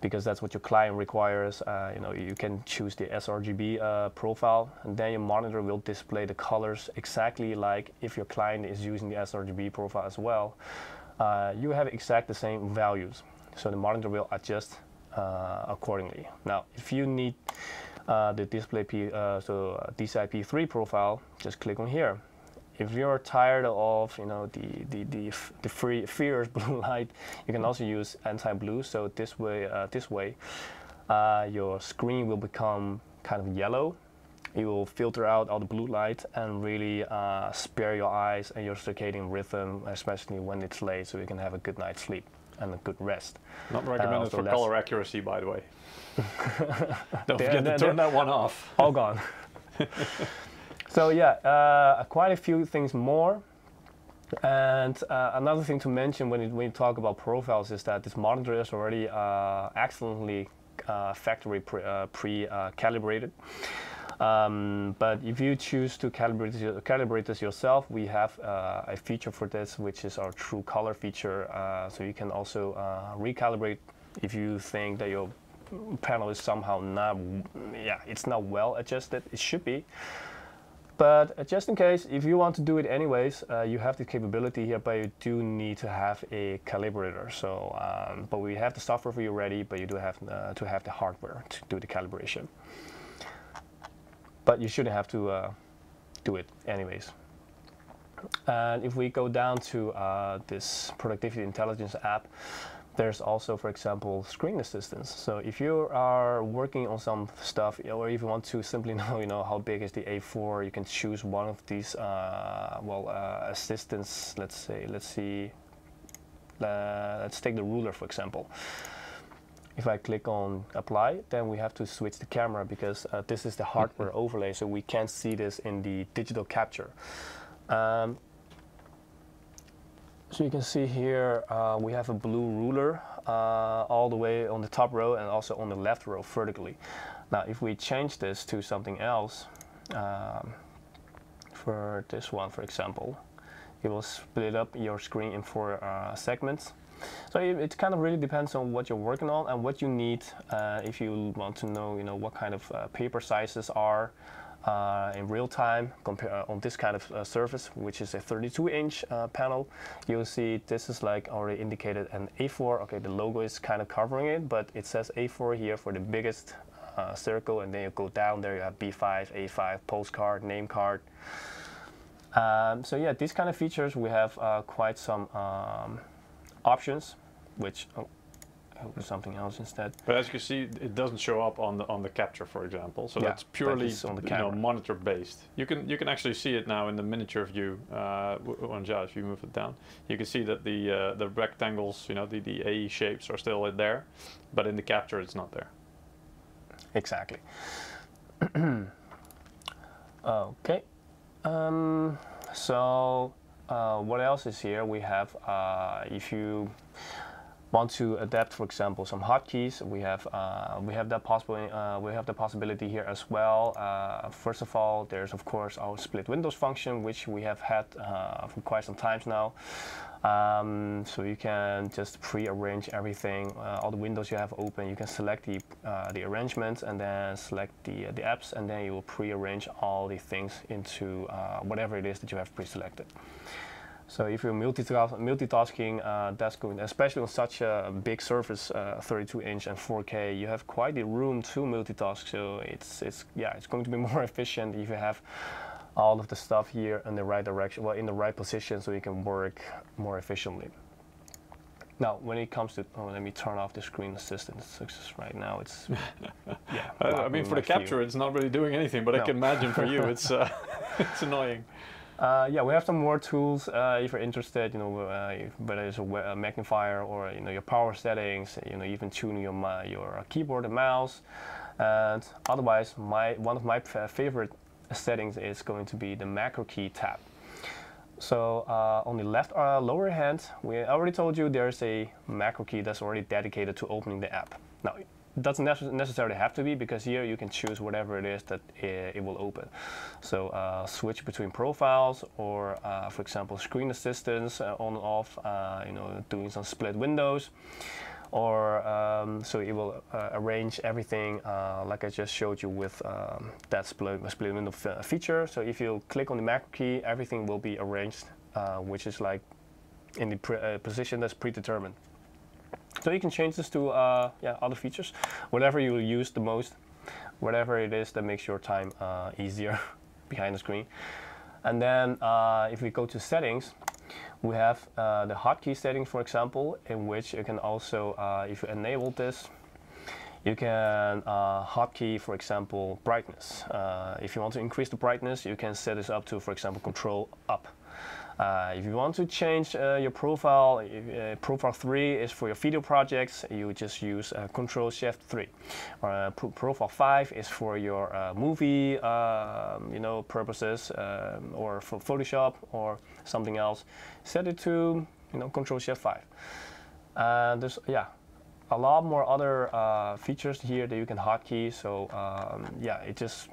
because that's what your client requires. Uh, you know, you can choose the sRGB uh, profile, and then your monitor will display the colors exactly like if your client is using the sRGB profile as well. Uh, you have exact the same values, so the monitor will adjust uh, accordingly. Now, if you need Uh, the display P, uh, so uh, D C I P three profile, just click on here. If you're tired of, you know, the the the, f the free fierce blue light, you can also use anti-blue. So this way, uh, this way, uh, your screen will become kind of yellow. It will filter out all the blue light and really uh, spare your eyes and your circadian rhythm, especially when it's late, so you can have a good night's sleep and a good rest. Not recommended uh, for color accuracy, by the way. Don't forget to turn that one off. All gone. So yeah, uh, quite a few things more. And uh, another thing to mention when, it, when you talk about profiles is that this monitor is already uh, excellently uh, factory pre, uh, pre uh, calibrated. Um, but if you choose to calibrate this, calibrate this yourself, we have uh, a feature for this, which is our true color feature. Uh, so you can also uh, recalibrate if you think that your panel is somehow not, yeah, it's not well adjusted. It should be. But just in case, if you want to do it anyways, uh, you have the capability here, but you do need to have a calibrator. So, um, but we have the software for you ready, but you do have uh, to have the hardware to do the calibration. But you shouldn't have to uh, do it anyways. And if we go down to uh, this productivity intelligence app, there's also, for example, screen assistance. So if you are working on some stuff, or if you want to simply know, you know, how big is the A four, you can choose one of these, uh, well, uh, assistants. Let's say, let's see, uh, let's take the ruler, for example. If I click on apply, then we have to switch the camera because uh, this is the hardware overlay, so we can't see this in the digital capture. Um, so you can see here uh, we have a blue ruler uh, all the way on the top row and also on the left row vertically. Now if we change this to something else, um, for this one for example, it will split up your screen in four uh, segments. So it, it kind of really depends on what you're working on and what you need. Uh, if you want to know, you know, what kind of uh, paper sizes are uh, in real time compare uh, on this kind of uh, surface, which is a thirty-two inch uh, panel, you'll see this is like already indicated an A four. Okay, the logo is kind of covering it, but it says A four here for the biggest uh, circle, and then you go down there. You have B five, A five, postcard, name card. Um, so yeah, these kind of features we have uh, quite some. Um, options, which oh, something else instead. But as you can see, it doesn't show up on the on the capture, for example. So yeah, that's purely that on the you know, monitor based. You can you can actually see it now in the miniature view. Uh, on Jia, if you move it down, you can see that the uh, the rectangles, you know, the the A shapes are still in there, but in the capture it's not there. Exactly. Okay. Um, so. Uh, what else is here? We have, uh, if you want to adapt, for example, some hotkeys, we have uh, we have that possible uh, we have the possibility here as well. Uh, first of all, there's of course our split windows function, which we have had uh, for quite some time now. Um, so you can just pre-arrange everything, uh, all the windows you have open. You can select the uh, the arrangements and then select the uh, the apps, and then you will pre-arrange all the things into uh, whatever it is that you have pre-selected. So if you're multitas multitasking, uh, that's good. Especially on such a big surface, uh, thirty-two inch and four K, you have quite the room to multitask. So it's it's yeah, it's going to be more efficient if you have all of the stuff here in the right direction, well, in the right position, so you can work more efficiently. Now, when it comes to, oh, let me turn off the screen assistance. Right now, it's yeah. I mean, for the capture, it's not really doing anything, but no. I can imagine for you, it's uh, it's annoying. Uh, yeah, we have some more tools uh, if you're interested. You know, uh, whether it's a, a magnifier or you know your power settings. You know, even tuning your uh, your keyboard and mouse. And otherwise, my one of my favorite settings is going to be the macro key tab. So uh, on the left uh, lower hand, we already told you there's a macro key that's already dedicated to opening the app. Now, doesn't necessarily have to be, because here you can choose whatever it is that it will open. So uh, switch between profiles, or uh, for example screen assistance uh, on and off, uh, you know, doing some split windows, or um, so it will uh, arrange everything uh, like I just showed you with um, that split, split window feature. So if you click on the macro key, everything will be arranged, uh, which is like in the pre uh, position that's predetermined. So you can change this to uh, yeah, other features, whatever you use the most, whatever it is that makes your time uh, easier behind the screen. And then uh, if we go to settings, we have uh, the hotkey settings, for example, in which you can also, uh, if you enable this, you can uh, hotkey, for example, brightness. Uh, if you want to increase the brightness, you can set this up to, for example, control up. Uh, if you want to change uh, your profile, uh, profile three is for your video projects, you just use uh, control shift three. Or uh, profile five is for your uh, movie uh, you know, purposes, uh, or for Photoshop or something else. Set it to, you know, control shift five. Uh, there's, yeah, a lot more other uh, features here that you can hotkey, so um, yeah, it just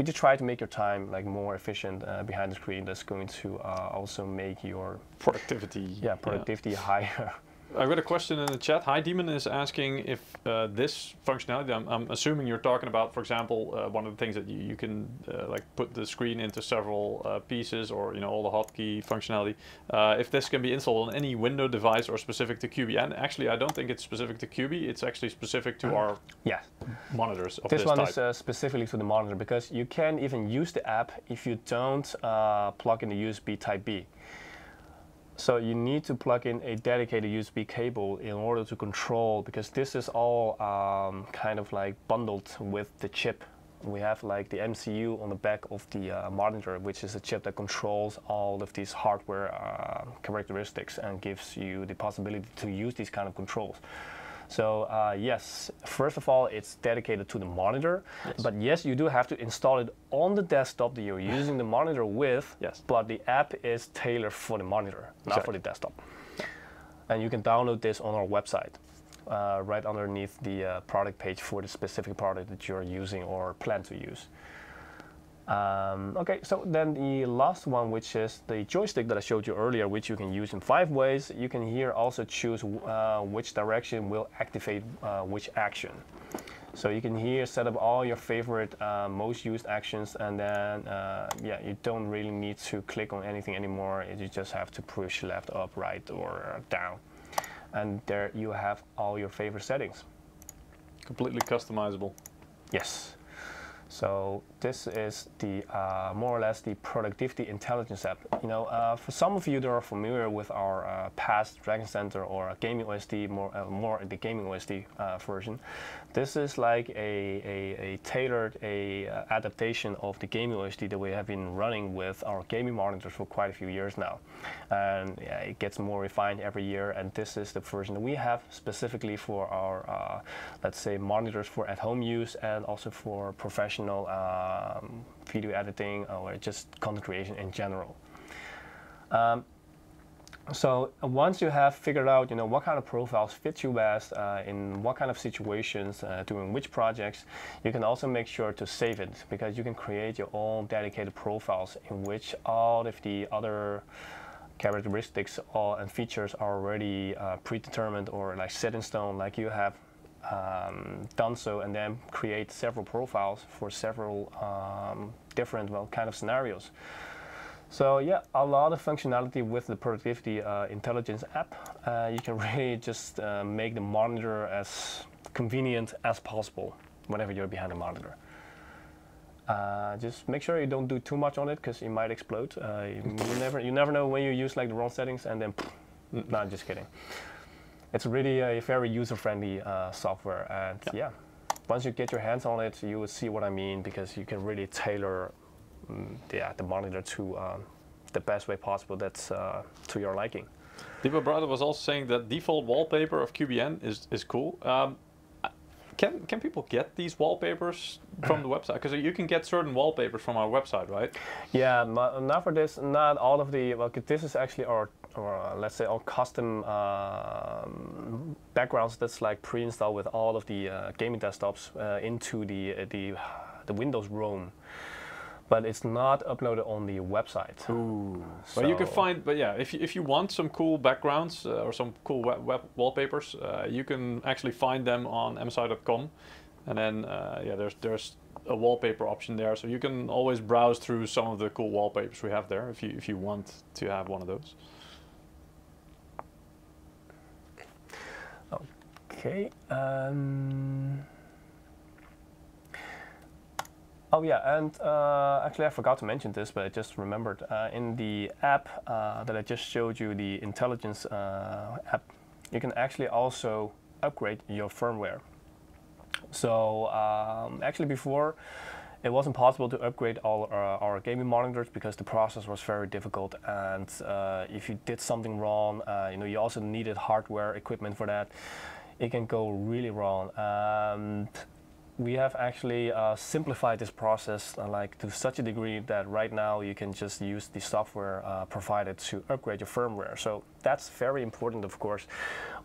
We just try to make your time like more efficient uh, behind the screen. That's going to uh, also make your productivity. Yeah, productivity yeah. higher. I've got a question in the chat. Hi, Demon is asking if uh, this functionality. I'm, I'm assuming you're talking about, for example, uh, one of the things that you, you can uh, like put the screen into several uh, pieces, or you know all the hotkey functionality. Uh, if this can be installed on any window device or specific to Q B, and actually I don't think it's specific to Q B. It's actually specific to our yeah. monitors. Of this, this one type. is uh, specifically to the monitor, because you can't even use the app if you don't uh, plug in the U S B Type B. So you need to plug in a dedicated U S B cable in order to control, because this is all um, kind of like bundled with the chip. We have like the M C U on the back of the uh, monitor, which is a chip that controls all of these hardware uh, characteristics and gives you the possibility to use these kind of controls. So uh, yes, first of all, it's dedicated to the monitor, yes. but yes, you do have to install it on the desktop that you're using the monitor with, yes. but the app is tailored for the monitor, not exactly. for the desktop. And you can download this on our website, uh, right underneath the uh, product page for the specific product that you're using or plan to use. Um, okay, so then the last one, which is the joystick that I showed you earlier, which you can use in five ways. You can here also choose uh, which direction will activate uh, which action. So you can here set up all your favorite uh, most used actions, and then uh, yeah, you don't really need to click on anything anymore. You just have to push left, up, right, or down. And there you have all your favorite settings. Completely customizable. Yes. So this is the uh, more or less the productivity intelligence app. You know, uh, for some of you that are familiar with our uh, past Dragon Center or Gaming O S D, more uh, more the Gaming O S D uh, version, this is like a, a, a tailored a uh, adaptation of the Gaming O S D that we have been running with our gaming monitors for quite a few years now, and yeah, it gets more refined every year. And this is the version that we have specifically for our uh, let's say monitors for at-home use, and also for professional Um, video editing or just content creation in general. Um, So once you have figured out, you know, what kind of profiles fit you best, uh, in what kind of situations, uh, doing which projects, you can also make sure to save it, because you can create your own dedicated profiles in which all of the other characteristics or, and features are already uh, predetermined or like set in stone, like you have um, done so, and then create several profiles for several um, different well, kind of scenarios. So yeah, a lot of functionality with the Productivity uh, Intelligence app. Uh, you can really just uh, make the monitor as convenient as possible whenever you're behind the monitor. Uh, just make sure you don't do too much on it, because it might explode. Uh, you, you never, you never know when you use like the wrong settings, and then pff, no, just kidding. It's really a very user-friendly uh, software, and yeah. yeah, once you get your hands on it, you will see what I mean, because you can really tailor yeah, the monitor to um, the best way possible that's uh, to your liking. Deepa Brother was also saying that default wallpaper of Q B N is, is cool. Um, can, can people get these wallpapers from the website? Because you can get certain wallpapers from our website, right? Yeah, not for this, not all of the, well, this is actually our, our let's say, our custom uh, backgrounds that's like pre-installed with all of the uh, gaming desktops uh, into the, uh, the, the Windows ROM. But it's not uploaded on the website. Ooh. So but you can find, but yeah, if you, if you want some cool backgrounds uh, or some cool web, web wallpapers, uh, you can actually find them on m s i dot com, and then uh, yeah, there's there's a wallpaper option there, so you can always browse through some of the cool wallpapers we have there if you if you want to have one of those. Okay. Um... Oh yeah, and uh, actually I forgot to mention this, but I just remembered. Uh, in the app uh, that I just showed you, the intelligence uh, app, you can actually also upgrade your firmware. So um, actually before, it wasn't possible to upgrade all our, our gaming monitors because the process was very difficult, and uh, if you did something wrong, uh, you know, you also needed hardware equipment for that. It can go really wrong. Um, We have actually uh, simplified this process uh, like to such a degree that right now you can just use the software uh, provided to upgrade your firmware. So that's very important, of course,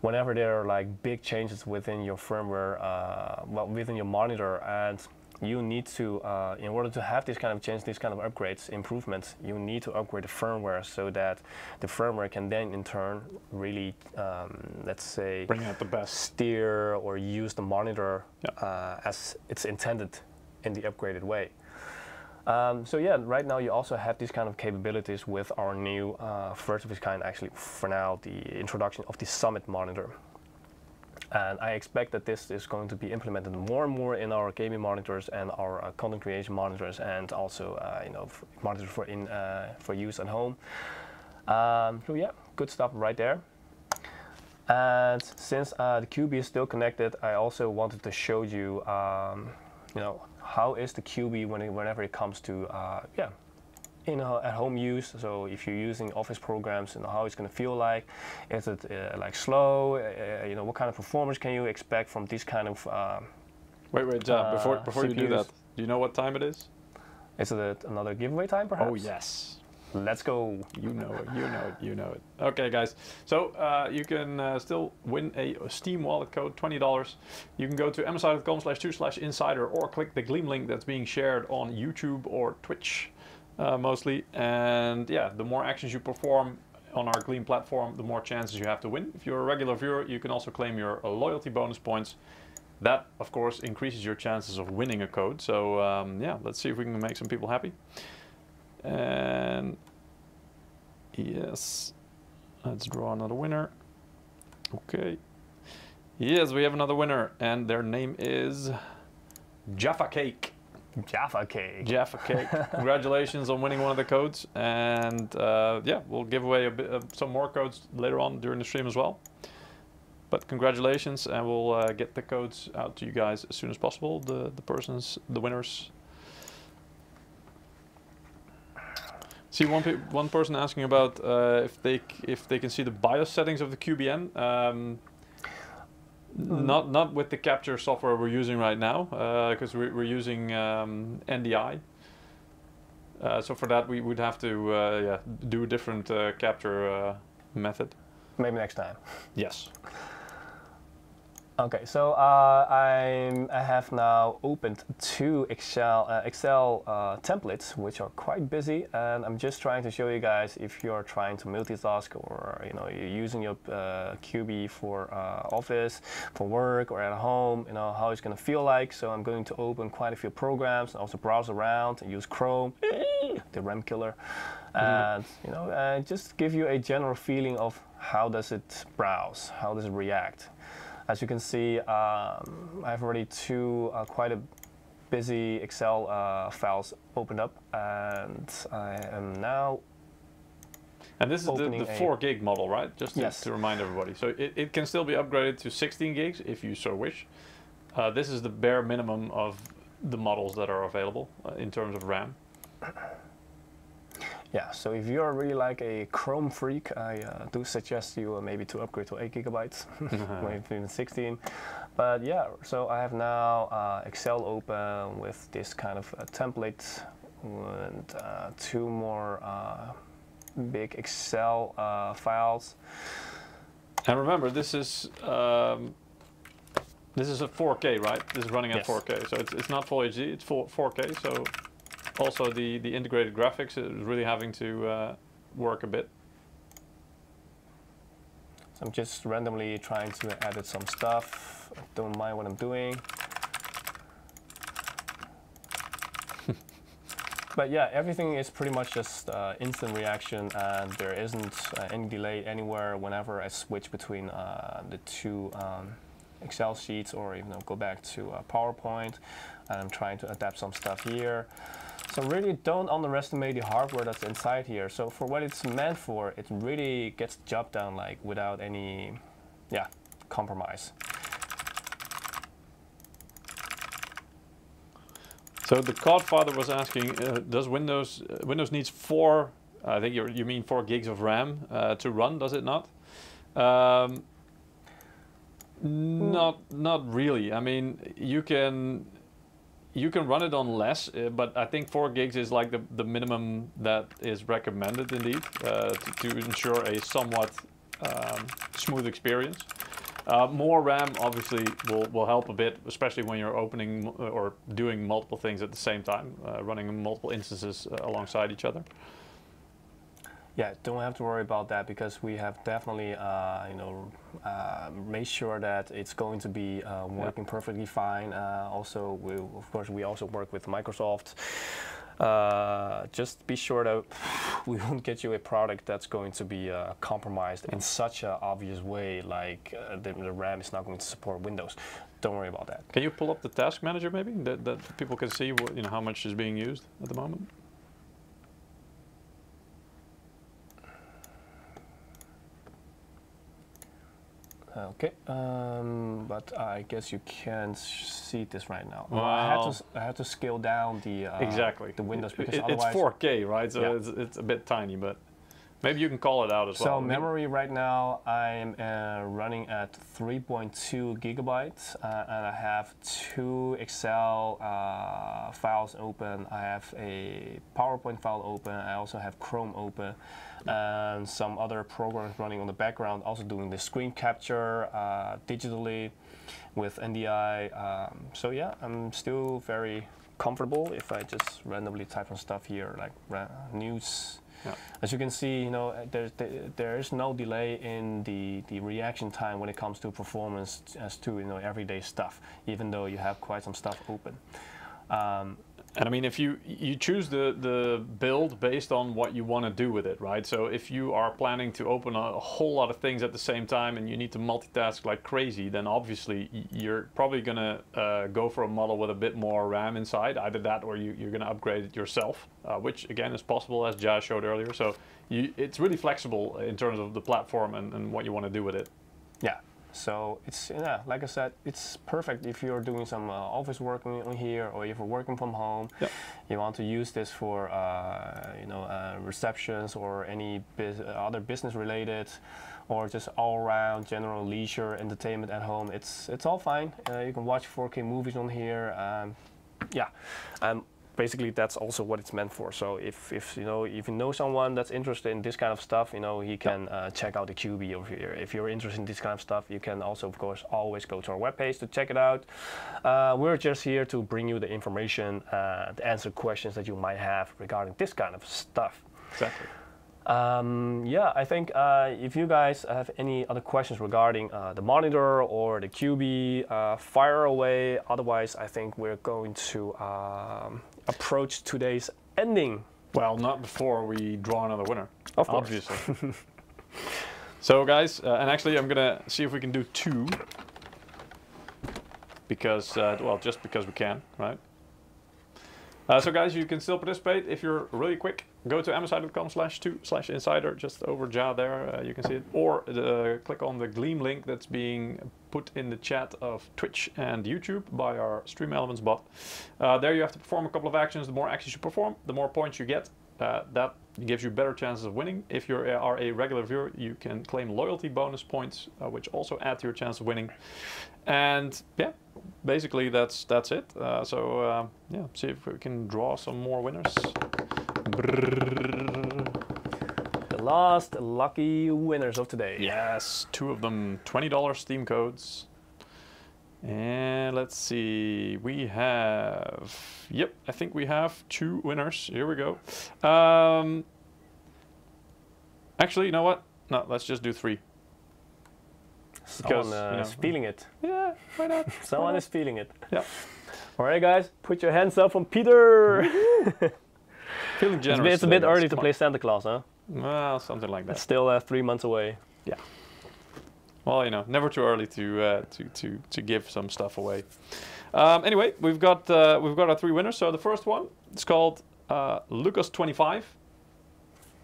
whenever there are like big changes within your firmware, uh, well, within your monitor, and you need to, uh, in order to have this kind of change, these kind of upgrades, improvements, you need to upgrade the firmware so that the firmware can then in turn really, um, let's say, bring out the best, steer or use the monitor yep. uh, as it's intended in the upgraded way. Um, so yeah, right now you also have these kind of capabilities with our new uh, first of its kind, actually for now, the introduction of the Summit monitor. And I expect that this is going to be implemented more and more in our gaming monitors and our uh, content creation monitors, and also uh, you know, monitors for in uh, for use at home. Um, so yeah, good stuff right there. And since uh, the Q B is still connected, I also wanted to show you um, you know, how is the Q B when it, whenever it comes to uh, yeah, you know, at home use. So if you're using office programs, you know, how it's going to feel like. Is it uh, like slow? Uh, you know, what kind of performance can you expect from these kind of? Uh, wait, wait, John. Uh, before before C P Us. You do that, do you know what time it is? Is it another giveaway time, perhaps? Oh yes. Let's go. You know it. You know it. You know it. Okay, guys. So uh, you can uh, still win a Steam Wallet code, twenty dollars. You can go to m s i dot com slash two slash insider or click the Gleam link that's being shared on YouTube or Twitch. Uh, mostly, and yeah, the more actions you perform on our Gleam platform, the more chances you have to win. If you're a regular viewer, you can also claim your uh, loyalty bonus points. That, of course, increases your chances of winning a code. So um, yeah, let's see if we can make some people happy. And yes, let's draw another winner. Okay. Yes, we have another winner, and their name is Jaffa Cake. Jaffa Cake. Jaffa Cake. Congratulations on winning one of the codes, and uh, yeah, we'll give away a bit of some more codes later on during the stream as well. But congratulations, and we'll uh, get the codes out to you guys as soon as possible. The the persons, the winners. See one pe one person asking about uh, if they c if they can see the BIOS settings of the Q B N. Um, Not not with the capture software we're using right now, because uh, we're, we're using um, N D I. Uh, so for that we would have to uh, yeah, do a different uh, capture uh, method. Maybe next time. Yes. Okay, so uh, I'm, I have now opened two Excel, uh, Excel uh, templates, which are quite busy, and I'm just trying to show you guys if you're trying to multitask or you know you're using your uh, Q B for uh, office, for work, or at home, you know how it's gonna feel like. So I'm going to open quite a few programs and also browse around and use Chrome, the RAM killer, and you know uh, just give you a general feeling of how does it browse, how does it react. As you can see, um, I have already two uh, quite a busy Excel uh, files opened up, and I am now. And this is the, the four gig model, right? Just to, yes. to remind everybody. So it, it can still be upgraded to sixteen gigs if you so wish. Uh, this is the bare minimum of the models that are available uh, in terms of RAM. Yeah, so if you're really like a Chrome freak, I uh, do suggest you uh, maybe to upgrade to eight gigabytes, maybe even sixteen. But yeah, so I have now uh, Excel open with this kind of uh, template and uh, two more uh, big Excel uh, files. And remember, this is um, this is a four K, right? This is running at yes. four K, so it's, it's not Full H D, it's four K, so... Also, the, the integrated graphics is really having to uh, work a bit. So I'm just randomly trying to edit some stuff. I don't mind what I'm doing. But yeah, everything is pretty much just uh, instant reaction, and there isn't uh, any delay anywhere whenever I switch between uh, the two um, Excel sheets, or even you know, go back to uh, PowerPoint. And I'm trying to adapt some stuff here. So really don't underestimate the hardware that's inside here. So for what it's meant for, it really gets the job done like without any yeah, compromise. So the Godfather was asking, uh, does Windows uh, Windows needs four, I think you're, you mean four gigs of RAM uh, to run, does it not? Um, not, not really. I mean, you can... You can run it on less, uh, but I think four gigs is like the, the minimum that is recommended indeed uh, to, to ensure a somewhat um, smooth experience. Uh, more RAM obviously will, will help a bit, especially when you're opening or doing multiple things at the same time, uh, running multiple instances uh, alongside each other. Yeah, don't have to worry about that because we have definitely, uh, you know, uh, made sure that it's going to be uh, working yeah. perfectly fine. Uh, also, we, of course, we also work with Microsoft. Uh, just be sure that we won't get you a product that's going to be uh, compromised in such an obvious way, like uh, the, the RAM is not going to support Windows. Don't worry about that. Can you pull up the task manager maybe, that, that people can see what, you know, how much is being used at the moment? Okay, um, but I guess you can't see this right now. Well, I, had to, I had to scale down the uh, exactly the Windows because it, it's four K, right? So yeah. it's, it's a bit tiny, but maybe you can call it out as so well. So memory right now, I'm uh, running at three point two gigabytes, uh, and I have two Excel uh, files open. I have a PowerPoint file open. I also have Chrome open. And some other programs running on the background, also doing the screen capture uh, digitally with N D I. Um, so yeah, I'm still very comfortable if I just randomly type on stuff here, like ra news. Yeah. As you can see, you know, there, there, there is no delay in the, the reaction time when it comes to performance as to you know everyday stuff, even though you have quite some stuff open. Um, And I mean, if you, you choose the, the build based on what you want to do with it, right? So if you are planning to open a, a whole lot of things at the same time and you need to multitask like crazy, then obviously you're probably going to uh, go for a model with a bit more RAM inside, either that or you, you're going to upgrade it yourself, uh, which again is possible as Jai showed earlier. So you, it's really flexible in terms of the platform and, and what you want to do with it. Yeah. So it's, yeah, like I said, it's perfect if you're doing some uh, office work on here, or if you're working from home. Yep. You want to use this for, uh, you know, uh, receptions or any bus other business related, or just all around general leisure entertainment at home. It's it's all fine. Uh, you can watch four K movies on here. Um, yeah, I'm basically that's also what it's meant for. So if, if you know if you know someone that's interested in this kind of stuff, you know he can uh, check out the Cubi over here. If you're interested in this kind of stuff, you can also of course always go to our webpage to check it out. Uh, we're just here to bring you the information, uh, to answer questions that you might have regarding this kind of stuff. Exactly. Um, yeah, I think uh, if you guys have any other questions regarding uh, the monitor or the Cubi, uh, fire away. Otherwise, I think we're going to um, approach today's ending. Well, not before we draw another winner. Of course. Obviously. So, guys, uh, and actually I'm going to see if we can do two. Because, uh, well, just because we can, right? Uh, so, guys, you can still participate if you're really quick. Go to m s i dot com slash two slash insider, just over Ja there, uh, you can see it. Or the, click on the Gleam link that's being put in the chat of Twitch and YouTube by our Stream Elements bot. Uh, there you have to perform a couple of actions. The more actions you perform, the more points you get. Uh, that gives you better chances of winning. If you are a regular viewer, you can claim loyalty bonus points, uh, which also add to your chance of winning. And yeah, basically that's, that's it. Uh, so uh, yeah, see if we can draw some more winners. The last lucky winners of today. Yes, two of them. twenty dollar Steam codes. And let's see. We have... Yep, I think we have two winners. Here we go. Um, actually, you know what? No, let's just do three. Someone uh, you know, is feeling it. Yeah, why not? Someone why not? is feeling it. Yeah. All right, guys. Put your hands up on Pieter. Feeling generous. It's a bit, it's a bit early to play Santa Claus, huh? Well, something like that. It's still uh, three months away. Yeah. Well, you know, never too early to uh, to to to give some stuff away. Um, anyway, we've got uh, we've got our three winners. So the first one is called uh, Lucas twenty-five.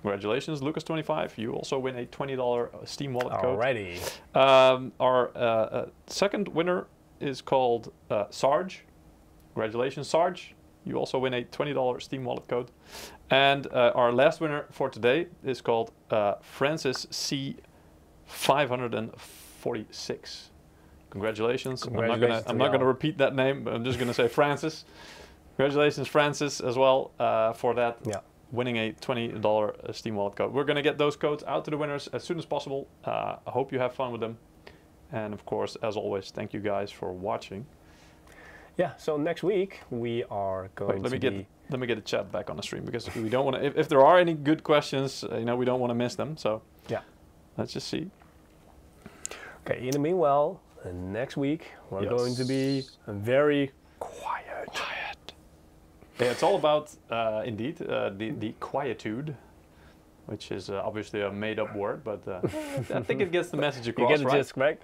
Congratulations, Lucas twenty-five. You also win a twenty dollar Steam Wallet code. Alrighty. Um, our uh, uh, second winner is called uh, Sarge. Congratulations, Sarge. You also win a twenty dollar Steam Wallet code. And uh, our last winner for today is called uh, Francis C. five hundred forty-six. Congratulations. Congratulations. I'm not going to repeat that name, but I'm just going to say Francis. Congratulations, Francis, as well uh, for that. Yeah. Winning a twenty dollar Steam Wallet code. We're going to get those codes out to the winners as soon as possible. Uh, I hope you have fun with them. And of course, as always, thank you guys for watching. Yeah, so next week we are going Wait, let to me get, be... Let me get the chat back on the stream, because we don't want to... If, if there are any good questions, uh, you know, we don't want to miss them. So yeah, let's just see. Okay, in the meanwhile, uh, next week we're yes. going to be very quiet. Quiet. Yeah, it's all about, uh, indeed, uh, the, the quietude, which is uh, obviously a made-up word, but uh, I think it gets the message across, you get the gist, right?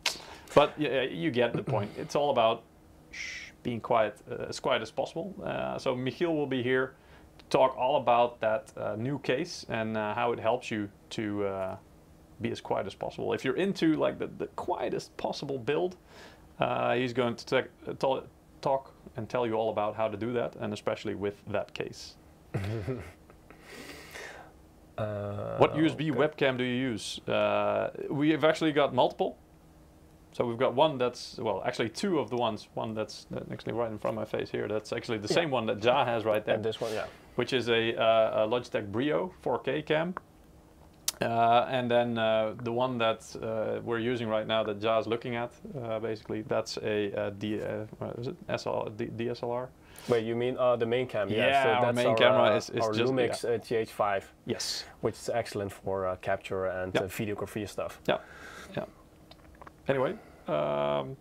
right? But yeah, you get the point. It's all about... being quiet, uh, as quiet as possible. Uh, so Michiel will be here to talk all about that uh, new case and uh, how it helps you to uh, be as quiet as possible. If you're into like the, the quietest possible build, uh, he's going to uh, talk and tell you all about how to do that, and especially with that case. uh, what U S B okay. webcam do you use? Uh, we have actually got multiple. So we've got one that's, well, actually two of the ones, one that's actually right in front of my face here. That's actually the yeah. same one that Ja has right there. And this one, yeah. Which is a, uh, a Logitech Brio four K cam. Uh, and then uh, the one that uh, we're using right now that Ja is looking at, uh, basically, that's a uh, D, uh, what is it? S L R, D, DSLR. Wait, you mean uh, the main cam? Yeah, yeah so our that's main our, camera uh, is, is our just... Lumix yeah. uh, G H five. Yes. Which is excellent for uh, capture and yeah. uh, videography stuff. Yeah, yeah. Anyway, um,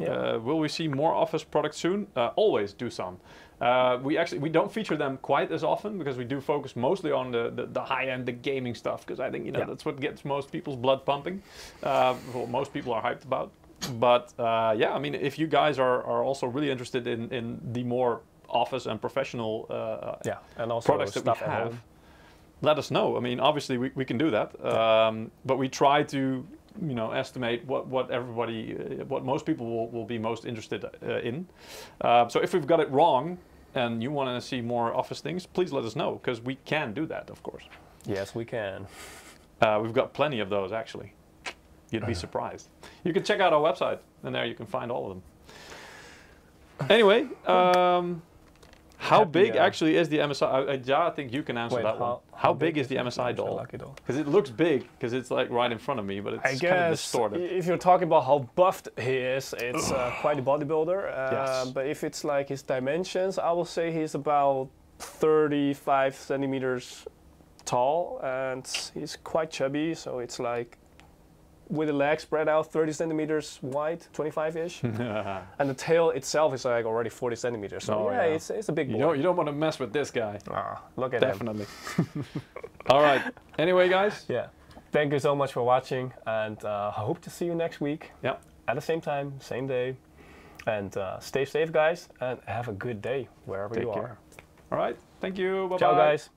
yeah. uh, will we see more Office products soon? Uh, always do some. Uh, we actually we don't feature them quite as often because we do focus mostly on the, the, the high end, the gaming stuff, because I think you know yeah. that's what gets most people's blood pumping. Uh, well, most people are hyped about. But uh, yeah, I mean, if you guys are, are also really interested in, in the more Office and professional uh, yeah. and also products that we have, let us know. I mean, obviously we, we can do that, um, yeah. but we try to. You know, estimate what what everybody, uh, what most people will, will be most interested uh, in. Uh, so if we've got it wrong, and you want to see more Office things, please let us know, because we can do that, of course. Yes, we can. Uh, we've got plenty of those, actually. You'd be surprised. You can check out our website, and there you can find all of them. Anyway, um, How big uh, actually is the M S I? Yeah, I think you can answer wait, that how, one. How, how big, big is the M S I doll? Because it looks big, because it's like right in front of me, but it's I guess kind of distorted. If you're talking about how buffed he is, it's uh, quite a bodybuilder. Uh, yes. But if it's like his dimensions, I will say he's about thirty-five centimeters tall, and he's quite chubby, so it's like with the legs spread out thirty centimeters wide, twenty-five-ish. And the tail itself is like already forty centimeters. So oh, yeah, yeah. It's, it's a big boy. You don't, you don't want to mess with this guy. Ah, look at Definitely. him. Definitely. All right. Anyway, guys. Yeah. Thank you so much for watching, and uh, I hope to see you next week. Yeah. At the same time, same day. And uh, stay safe, guys, and have a good day wherever Take you care. are. All right. Thank you. Bye-bye. Ciao, guys.